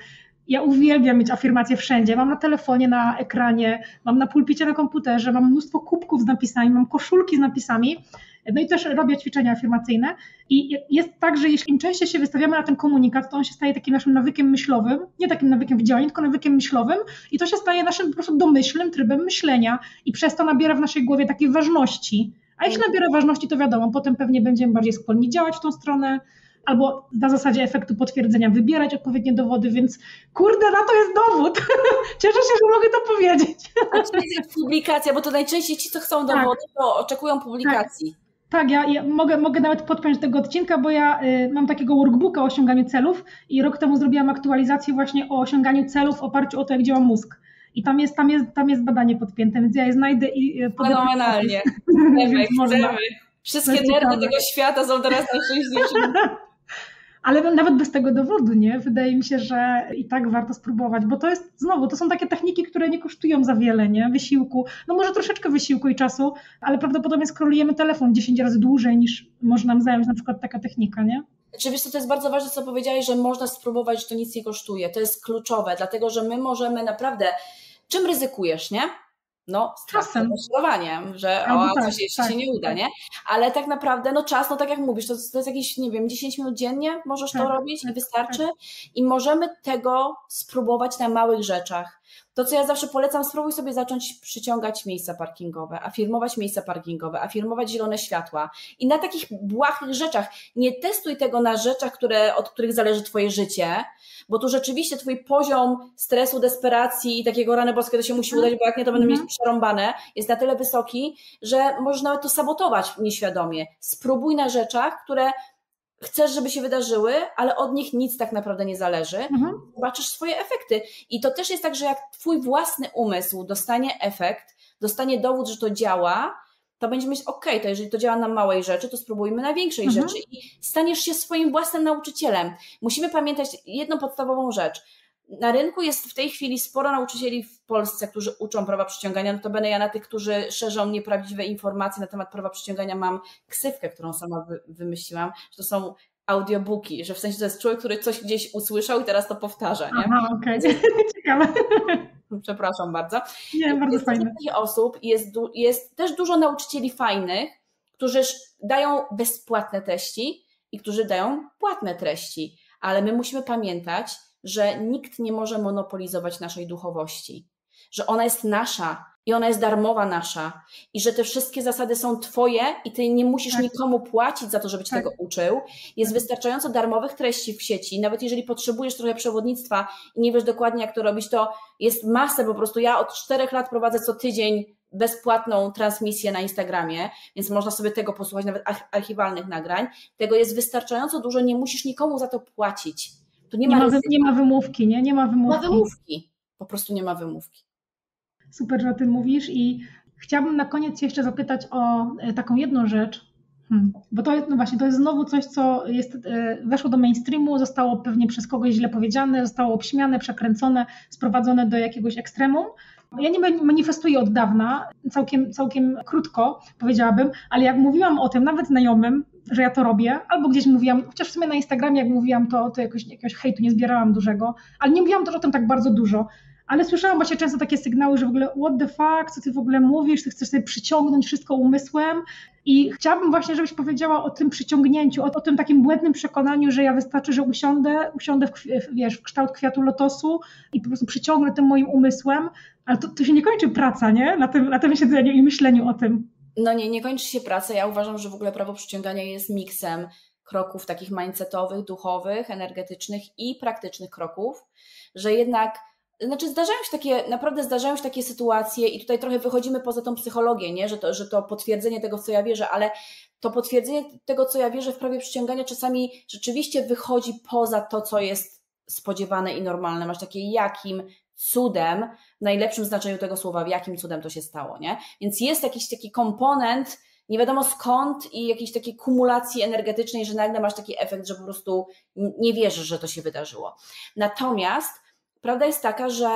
Ja uwielbiam mieć afirmacje wszędzie, mam na telefonie, na ekranie, mam na pulpicie, na komputerze, mam mnóstwo kubków z napisami, mam koszulki z napisami, no i też robię ćwiczenia afirmacyjne i jest tak, że jeśli im częściej się wystawiamy na ten komunikat, to on się staje takim naszym nawykiem myślowym, nie takim nawykiem w działaniu, tylko nawykiem myślowym i to się staje naszym po prostu domyślnym trybem myślenia i przez to nabiera w naszej głowie takiej ważności. A jeśli nabiera ważności, to wiadomo, potem pewnie będziemy bardziej skłonni działać w tą stronę, albo na zasadzie efektu potwierdzenia wybierać odpowiednie dowody, więc kurde, na to jest dowód. Cieszę się, że mogę to powiedzieć. A czy jest publikacja, bo to najczęściej ci, co chcą dowody, tak, to oczekują publikacji. Tak. Tak, ja, ja mogę, mogę nawet podpiąć do tego odcinka, bo ja y, mam takiego workbooka o osiąganiu celów i rok temu zrobiłam aktualizację właśnie o osiąganiu celów w oparciu o to, jak działa mózg. I tam jest, tam jest, tam jest badanie podpięte, więc ja je znajdę i... Y, Fenomenalnie. Nerwy, nerwy. Wszystkie nerwy ciekawe tego świata są teraz na sześćdziesiąt. Ale nawet bez tego dowodu, nie? Wydaje mi się, że i tak warto spróbować, bo to jest, znowu, to są takie techniki, które nie kosztują za wiele, nie? Wysiłku, no może troszeczkę wysiłku i czasu, ale prawdopodobnie skrolujemy telefon dziesięć razy dłużej, niż może nam zająć na przykład taka technika, nie? Znaczy, wiesz co, to jest bardzo ważne, co powiedziałeś, że można spróbować, że to nic nie kosztuje, to jest kluczowe, dlatego, że my możemy naprawdę, czym ryzykujesz, nie? No, z czasem, zdecydowaniem, że o, a coś jeszcze tak, się nie uda, tak, nie? Ale tak naprawdę, no czas, no tak jak mówisz, to, to jest jakieś, nie wiem, dziesięć minut dziennie możesz tak, to robić, tak, i wystarczy. Tak. I możemy tego spróbować na małych rzeczach. To, co ja zawsze polecam, spróbuj sobie zacząć przyciągać miejsca parkingowe, afirmować miejsca parkingowe, afirmować zielone światła. I na takich błahych rzeczach. Nie testuj tego na rzeczach, które, od których zależy twoje życie, bo tu rzeczywiście twój poziom stresu, desperacji i takiego rany boskie, to się musi udać, bo jak nie, to będą mieć przerąbane, jest na tyle wysoki, że możesz nawet to sabotować nieświadomie. Spróbuj na rzeczach, które chcesz, żeby się wydarzyły, ale od nich nic tak naprawdę nie zależy. Mhm. Zobaczysz swoje efekty. I to też jest tak, że jak twój własny umysł dostanie efekt, dostanie dowód, że to działa, to będzie myśleć, okej, okay, to jeżeli to działa na małej rzeczy, to spróbujmy na większej mhm. rzeczy i staniesz się swoim własnym nauczycielem. Musimy pamiętać jedną podstawową rzecz. Na rynku jest w tej chwili sporo nauczycieli w Polsce, którzy uczą prawa przyciągania. No to będę ja na tych, którzy szerzą nieprawdziwe informacje na temat prawa przyciągania. Mam ksywkę, którą sama wy- wymyśliłam, że to są audiobooki, że w sensie to jest człowiek, który coś gdzieś usłyszał i teraz to powtarza. Nie? Aha, okej. Okay. Ciekawe. Przepraszam bardzo. Nie, bardzo jest fajne. Takich osób, jest, du- jest też dużo nauczycieli fajnych, którzy dają bezpłatne treści i którzy dają płatne treści, ale my musimy pamiętać, że nikt nie może monopolizować naszej duchowości, że ona jest nasza i ona jest darmowa nasza i że te wszystkie zasady są twoje i ty nie musisz tak. nikomu płacić za to, żeby cię tak. tego uczył. Jest tak. wystarczająco darmowych treści w sieci, nawet jeżeli potrzebujesz trochę przewodnictwa i nie wiesz dokładnie, jak to robić, to jest masę, po prostu ja od czterech lat prowadzę co tydzień bezpłatną transmisję na Instagramie, więc można sobie tego posłuchać, nawet archiwalnych nagrań. Tego jest wystarczająco dużo, nie musisz nikomu za to płacić. To nie, nie, ma, nie ma wymówki, nie? Nie ma wymówki. ma wymówki. Po prostu nie ma wymówki. Super, że o tym mówisz i chciałabym na koniec jeszcze zapytać o taką jedną rzecz, hmm. bo to jest, no właśnie, to jest znowu coś, co jest, weszło do mainstreamu, zostało pewnie przez kogoś źle powiedziane, zostało obśmiane, przekręcone, sprowadzone do jakiegoś ekstremum. Ja nie manifestuję od dawna, całkiem, całkiem krótko powiedziałabym, ale jak mówiłam o tym nawet znajomym, że ja to robię, albo gdzieś mówiłam, chociaż w sumie na Instagramie jak mówiłam to, to jakoś, jakiegoś hejtu nie zbierałam dużego, ale nie mówiłam też o tym tak bardzo dużo, ale słyszałam właśnie często takie sygnały, że w ogóle what the fuck, co ty w ogóle mówisz, ty chcesz sobie przyciągnąć wszystko umysłem i chciałabym właśnie, żebyś powiedziała o tym przyciągnięciu, o, o tym takim błędnym przekonaniu, że ja wystarczy, że usiądę, usiądę w, wiesz, w kształt kwiatu lotosu i po prostu przyciągnę tym moim umysłem, ale to, to się nie kończy praca, nie? Na tym, na tym siedzeniu i myśleniu o tym. No nie, nie kończy się praca. Ja uważam, że w ogóle prawo przyciągania jest miksem kroków takich mindsetowych, duchowych, energetycznych i praktycznych kroków, że jednak, znaczy zdarzają się takie, naprawdę zdarzają się takie sytuacje i tutaj trochę wychodzimy poza tą psychologię, nie? Że, to, że to potwierdzenie tego, w co ja wierzę, ale to potwierdzenie tego, co ja wierzę w prawie przyciągania czasami rzeczywiście wychodzi poza to, co jest spodziewane i normalne. Masz takie jakim cudem, w najlepszym znaczeniu tego słowa, jakim cudem to się stało, nie? Więc jest jakiś taki komponent, nie wiadomo skąd i jakiejś takiej kumulacji energetycznej, że nagle masz taki efekt, że po prostu nie wierzysz, że to się wydarzyło. Natomiast prawda jest taka, że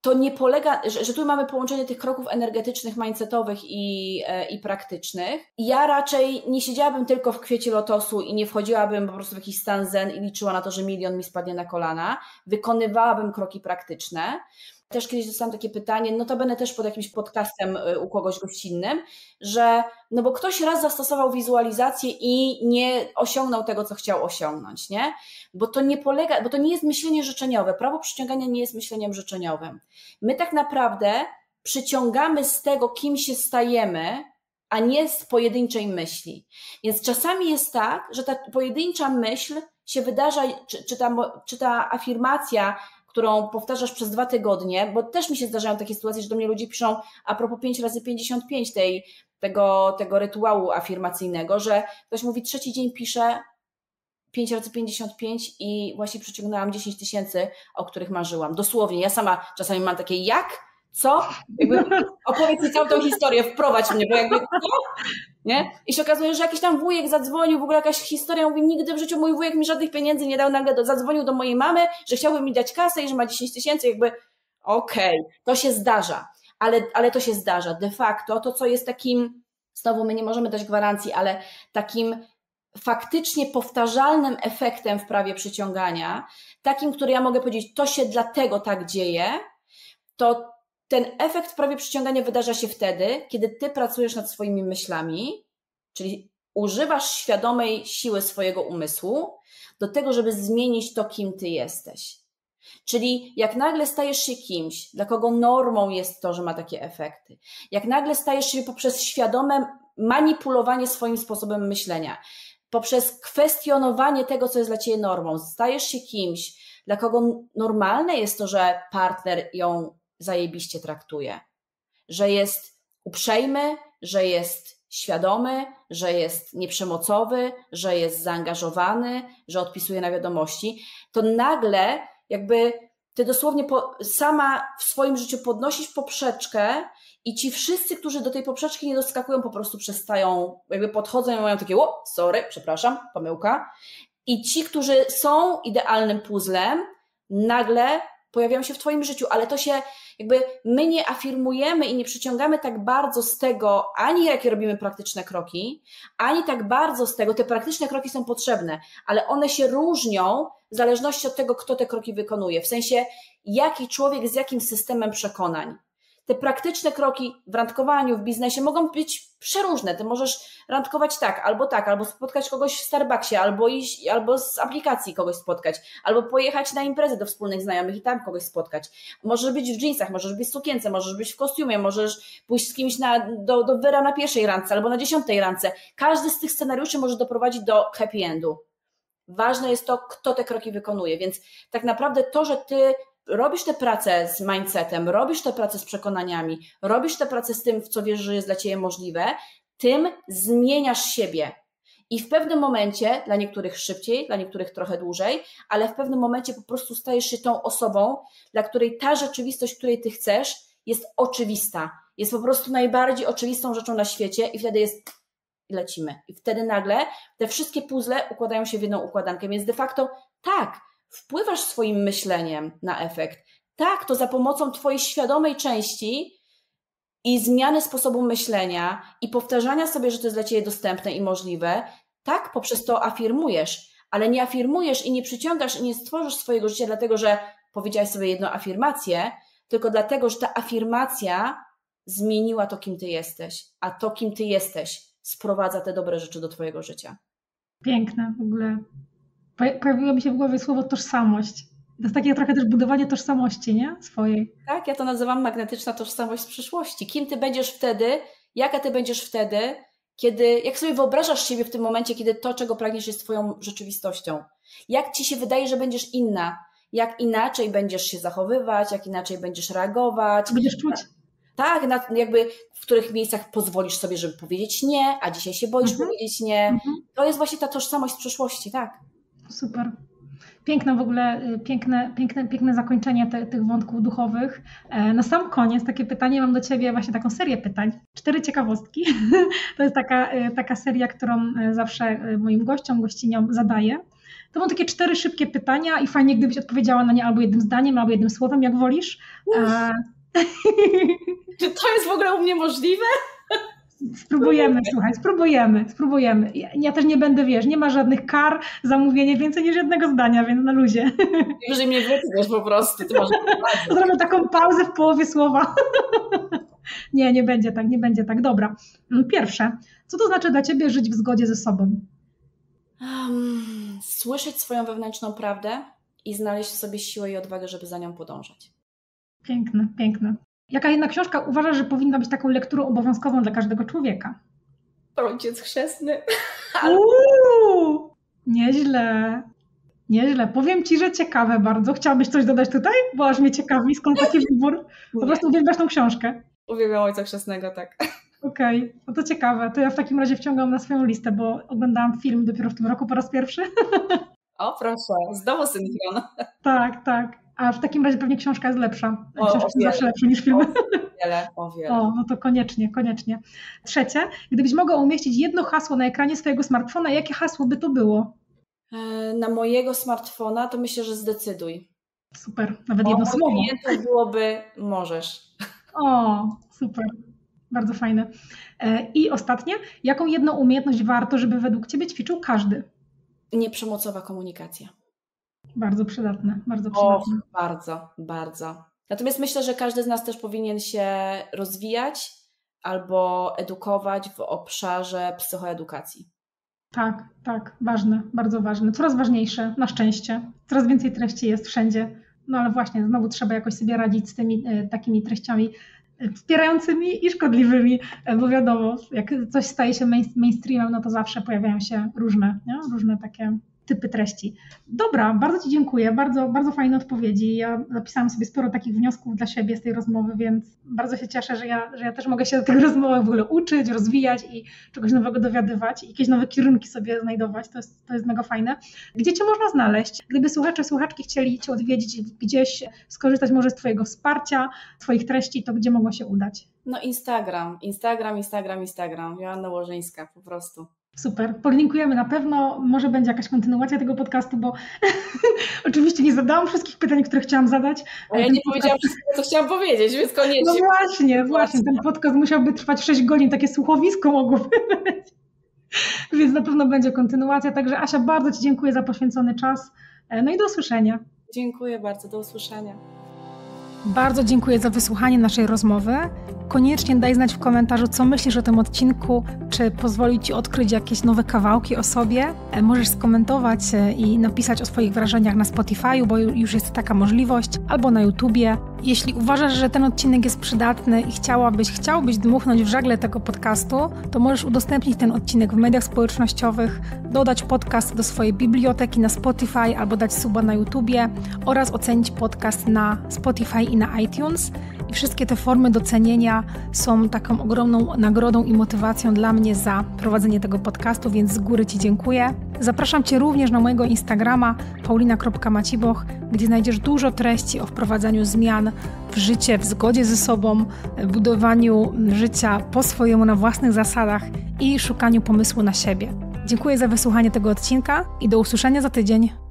to nie polega, że, że tu mamy połączenie tych kroków energetycznych, mindsetowych i, i praktycznych. Ja raczej nie siedziałabym tylko w kwiecie lotosu i nie wchodziłabym po prostu w jakiś stan zen i liczyła na to, że milion mi spadnie na kolana. Wykonywałabym kroki praktyczne. Też kiedyś dostałam takie pytanie, no to będę też pod jakimś podcastem u kogoś gościnnym, że no bo ktoś raz zastosował wizualizację i nie osiągnął tego, co chciał osiągnąć, nie? Bo to nie polega, bo to nie jest myślenie życzeniowe. Prawo przyciągania nie jest myśleniem życzeniowym. My tak naprawdę przyciągamy z tego, kim się stajemy, a nie z pojedynczej myśli. Więc czasami jest tak, że ta pojedyncza myśl się wydarza, czy, czy, ta, czy ta afirmacja, którą powtarzasz przez dwa tygodnie, bo też mi się zdarzają takie sytuacje, że do mnie ludzie piszą a propos pięć razy pięćdziesiąt pięć tej, tego, tego rytuału afirmacyjnego, że ktoś mówi, trzeci dzień pisze pięć razy pięćdziesiąt pięć i właśnie przyciągnęłam dziesięć tysięcy, o których marzyłam. Dosłownie, ja sama czasami mam takie jak, co? Jakby opowiedz mi całą tą historię, wprowadź mnie, bo jakby co? Nie? I się okazuje, że jakiś tam wujek zadzwonił, w ogóle jakaś historia, mówi, nigdy w życiu mój wujek mi żadnych pieniędzy nie dał, nagle do, zadzwonił do mojej mamy, że chciałby mi dać kasę i że ma dziesięć tysięcy, jakby okej, okay, to się zdarza, ale, ale to się zdarza, de facto to, co jest takim, znowu my nie możemy dać gwarancji, ale takim faktycznie powtarzalnym efektem w prawie przyciągania, takim, który ja mogę powiedzieć, to się dlatego tak dzieje, to ten efekt w prawie przyciągania wydarza się wtedy, kiedy ty pracujesz nad swoimi myślami, czyli używasz świadomej siły swojego umysłu do tego, żeby zmienić to, kim ty jesteś. Czyli jak nagle stajesz się kimś, dla kogo normą jest to, że ma takie efekty, jak nagle stajesz się poprzez świadome manipulowanie swoim sposobem myślenia, poprzez kwestionowanie tego, co jest dla ciebie normą, stajesz się kimś, dla kogo normalne jest to, że partner ją zajebiście traktuje, że jest uprzejmy, że jest świadomy, że jest nieprzemocowy, że jest zaangażowany, że odpisuje na wiadomości, to nagle jakby ty dosłownie po, sama w swoim życiu podnosisz poprzeczkę i ci wszyscy, którzy do tej poprzeczki nie doskakują, po prostu przestają, jakby podchodzą i mają takie o, sorry, przepraszam, pomyłka. I ci, którzy są idealnym puzzlem, nagle pojawiają się w twoim życiu, ale to się jakby my nie afirmujemy i nie przyciągamy tak bardzo z tego, ani jakie robimy praktyczne kroki, ani tak bardzo z tego, te praktyczne kroki są potrzebne, ale one się różnią w zależności od tego, kto te kroki wykonuje, w sensie jaki człowiek z jakim systemem przekonań. Te praktyczne kroki w randkowaniu, w biznesie mogą być przeróżne. Ty możesz randkować tak, albo tak, albo spotkać kogoś w Starbucksie, albo, iść, albo z aplikacji kogoś spotkać, albo pojechać na imprezę do wspólnych znajomych i tam kogoś spotkać. Możesz być w dżinsach, możesz być w sukience, możesz być w kostiumie, możesz pójść z kimś na, do, do wyra na pierwszej randce albo na dziesiątej randce. Każdy z tych scenariuszy może doprowadzić do happy endu. Ważne jest to, kto te kroki wykonuje, więc tak naprawdę to, że ty robisz tę pracę z mindsetem, robisz tę pracę z przekonaniami, robisz tę pracę z tym, w co wiesz, że jest dla ciebie możliwe, tym zmieniasz siebie. I w pewnym momencie, dla niektórych szybciej, dla niektórych trochę dłużej, ale w pewnym momencie po prostu stajesz się tą osobą, dla której ta rzeczywistość, której ty chcesz, jest oczywista. Jest po prostu najbardziej oczywistą rzeczą na świecie i wtedy jest i lecimy. I wtedy nagle te wszystkie puzzle układają się w jedną układankę, więc de facto tak, wpływasz swoim myśleniem na efekt. Tak, to za pomocą twojej świadomej części i zmiany sposobu myślenia i powtarzania sobie, że to jest dla ciebie dostępne i możliwe, tak, poprzez to afirmujesz, ale nie afirmujesz i nie przyciągasz i nie stworzysz swojego życia dlatego, że powiedziałaś sobie jedną afirmację, tylko dlatego, że ta afirmacja zmieniła to, kim ty jesteś, a to, kim ty jesteś, sprowadza te dobre rzeczy do twojego życia. Piękne w ogóle. Pojawiło mi się w głowie słowo tożsamość. To jest takie trochę też budowanie tożsamości, nie? Swojej. Tak, ja to nazywam magnetyczna tożsamość z przyszłości. Kim ty będziesz wtedy, jaka ty będziesz wtedy, kiedy, jak sobie wyobrażasz siebie w tym momencie, kiedy to, czego pragniesz, jest twoją rzeczywistością. Jak ci się wydaje, że będziesz inna? Jak inaczej będziesz się zachowywać? Jak inaczej będziesz reagować? Będziesz czuć. Tak, na, jakby w których miejscach pozwolisz sobie, żeby powiedzieć nie, a dzisiaj się boisz mhm. powiedzieć nie. Mhm. To jest właśnie ta tożsamość z przyszłości, tak. Super. Piękne w ogóle, piękne, piękne, piękne zakończenie te, tych wątków duchowych. Na sam koniec takie pytanie, mam do ciebie właśnie taką serię pytań. Cztery ciekawostki. To jest taka, taka seria, którą zawsze moim gościom, gościniom zadaję. To są takie cztery szybkie pytania i fajnie, gdybyś odpowiedziała na nie albo jednym zdaniem, albo jednym słowem, jak wolisz. A... Czy to jest w ogóle u mnie możliwe? Spróbujemy, słuchaj, spróbujemy, spróbujemy. Ja, ja też nie będę, wiesz, nie ma żadnych kar, zamówienie więcej niż jednego zdania, więc na luzie. Jeżeli mnie wytniesz po prostu, to może... Zrobię taką pauzę w połowie słowa. Nie, nie będzie tak, nie będzie tak. Dobra. Pierwsze, co to znaczy dla ciebie żyć w zgodzie ze sobą? Um, słyszeć swoją wewnętrzną prawdę i znaleźć w sobie siłę i odwagę, żeby za nią podążać. Piękne, piękne. Jaka jedna książka uważasz, że powinna być taką lekturą obowiązkową dla każdego człowieka? Ojciec Chrzestny. Uuu, nieźle. Nieźle. Powiem Ci, że ciekawe bardzo. Chciałabyś coś dodać tutaj? Bo aż mnie ciekawi, skąd taki wybór. Po prostu uwielbiasz tą książkę. Uwielbiam Ojca Chrzestnego, tak. Okej, okay. No to ciekawe. To ja w takim razie wciągam na swoją listę, bo oglądałam film dopiero w tym roku po raz pierwszy. O, proszę. Znowu synchron. Tak, tak. A w takim razie pewnie książka jest lepsza. Książka jest zawsze lepsza niż filmy. O wiele, o wiele. O, no to koniecznie, koniecznie. Trzecie. Gdybyś mogła umieścić jedno hasło na ekranie swojego smartfona, jakie hasło by to było? Na mojego smartfona to myślę, że zdecyduj. Super, nawet o, jedno słowo. To byłoby możesz. O, super. Bardzo fajne. I ostatnie. Jaką jedną umiejętność warto, żeby według Ciebie ćwiczył każdy? Nieprzemocowa komunikacja. Bardzo przydatne, bardzo przydatne. O, bardzo, bardzo. Natomiast myślę, że każdy z nas też powinien się rozwijać albo edukować w obszarze psychoedukacji. Tak, tak, ważne, bardzo ważne. Coraz ważniejsze, na szczęście. Coraz więcej treści jest wszędzie. No ale właśnie, znowu trzeba jakoś sobie radzić z tymi e, takimi treściami wspierającymi i szkodliwymi, e, bo wiadomo, jak coś staje się main, mainstreamem, no to zawsze pojawiają się różne, nie? różne takie... typy treści. Dobra, bardzo Ci dziękuję, bardzo, bardzo fajne odpowiedzi. Ja zapisałam sobie sporo takich wniosków dla siebie z tej rozmowy, więc bardzo się cieszę, że ja, że ja też mogę się do tych rozmowach w ogóle uczyć, rozwijać i czegoś nowego dowiadywać i jakieś nowe kierunki sobie znajdować. To jest, to jest mega fajne. Gdzie Cię można znaleźć? Gdyby słuchacze, słuchaczki chcieli Cię odwiedzić gdzieś, skorzystać może z Twojego wsparcia, Twoich treści, to gdzie mogło się udać? No Instagram, Instagram, Instagram, Instagram. Joanna Łożyńska po prostu. Super, podlinkujemy na pewno, może będzie jakaś kontynuacja tego podcastu, bo oczywiście nie zadałam wszystkich pytań, które chciałam zadać. A ja nie podcast... powiedziałam wszystkiego, co chciałam powiedzieć, więc koniecznie. No właśnie, właśnie, ten podcast musiałby trwać sześć godzin, takie słuchowisko mogłoby być, więc na pewno będzie kontynuacja, także Asia, bardzo Ci dziękuję za poświęcony czas, no i do usłyszenia. Dziękuję bardzo, do usłyszenia. Bardzo dziękuję za wysłuchanie naszej rozmowy. Koniecznie daj znać w komentarzu, co myślisz o tym odcinku, czy pozwoli Ci odkryć jakieś nowe kawałki o sobie. Możesz skomentować i napisać o swoich wrażeniach na Spotify, bo już jest taka możliwość, albo na YouTubie. Jeśli uważasz, że ten odcinek jest przydatny i chciałabyś, chciałbyś dmuchnąć w żagle tego podcastu, to możesz udostępnić ten odcinek w mediach społecznościowych, dodać podcast do swojej biblioteki na Spotify albo dać suba na YouTubie oraz ocenić podcast na Spotify i na iTunes. I wszystkie te formy docenienia są taką ogromną nagrodą i motywacją dla mnie za prowadzenie tego podcastu, więc z góry Ci dziękuję. Zapraszam Cię również na mojego Instagrama paulina kropka maciboch, gdzie znajdziesz dużo treści o wprowadzaniu zmian w życie w zgodzie ze sobą, budowaniu życia po swojemu na własnych zasadach i szukaniu pomysłu na siebie. Dziękuję za wysłuchanie tego odcinka i do usłyszenia za tydzień.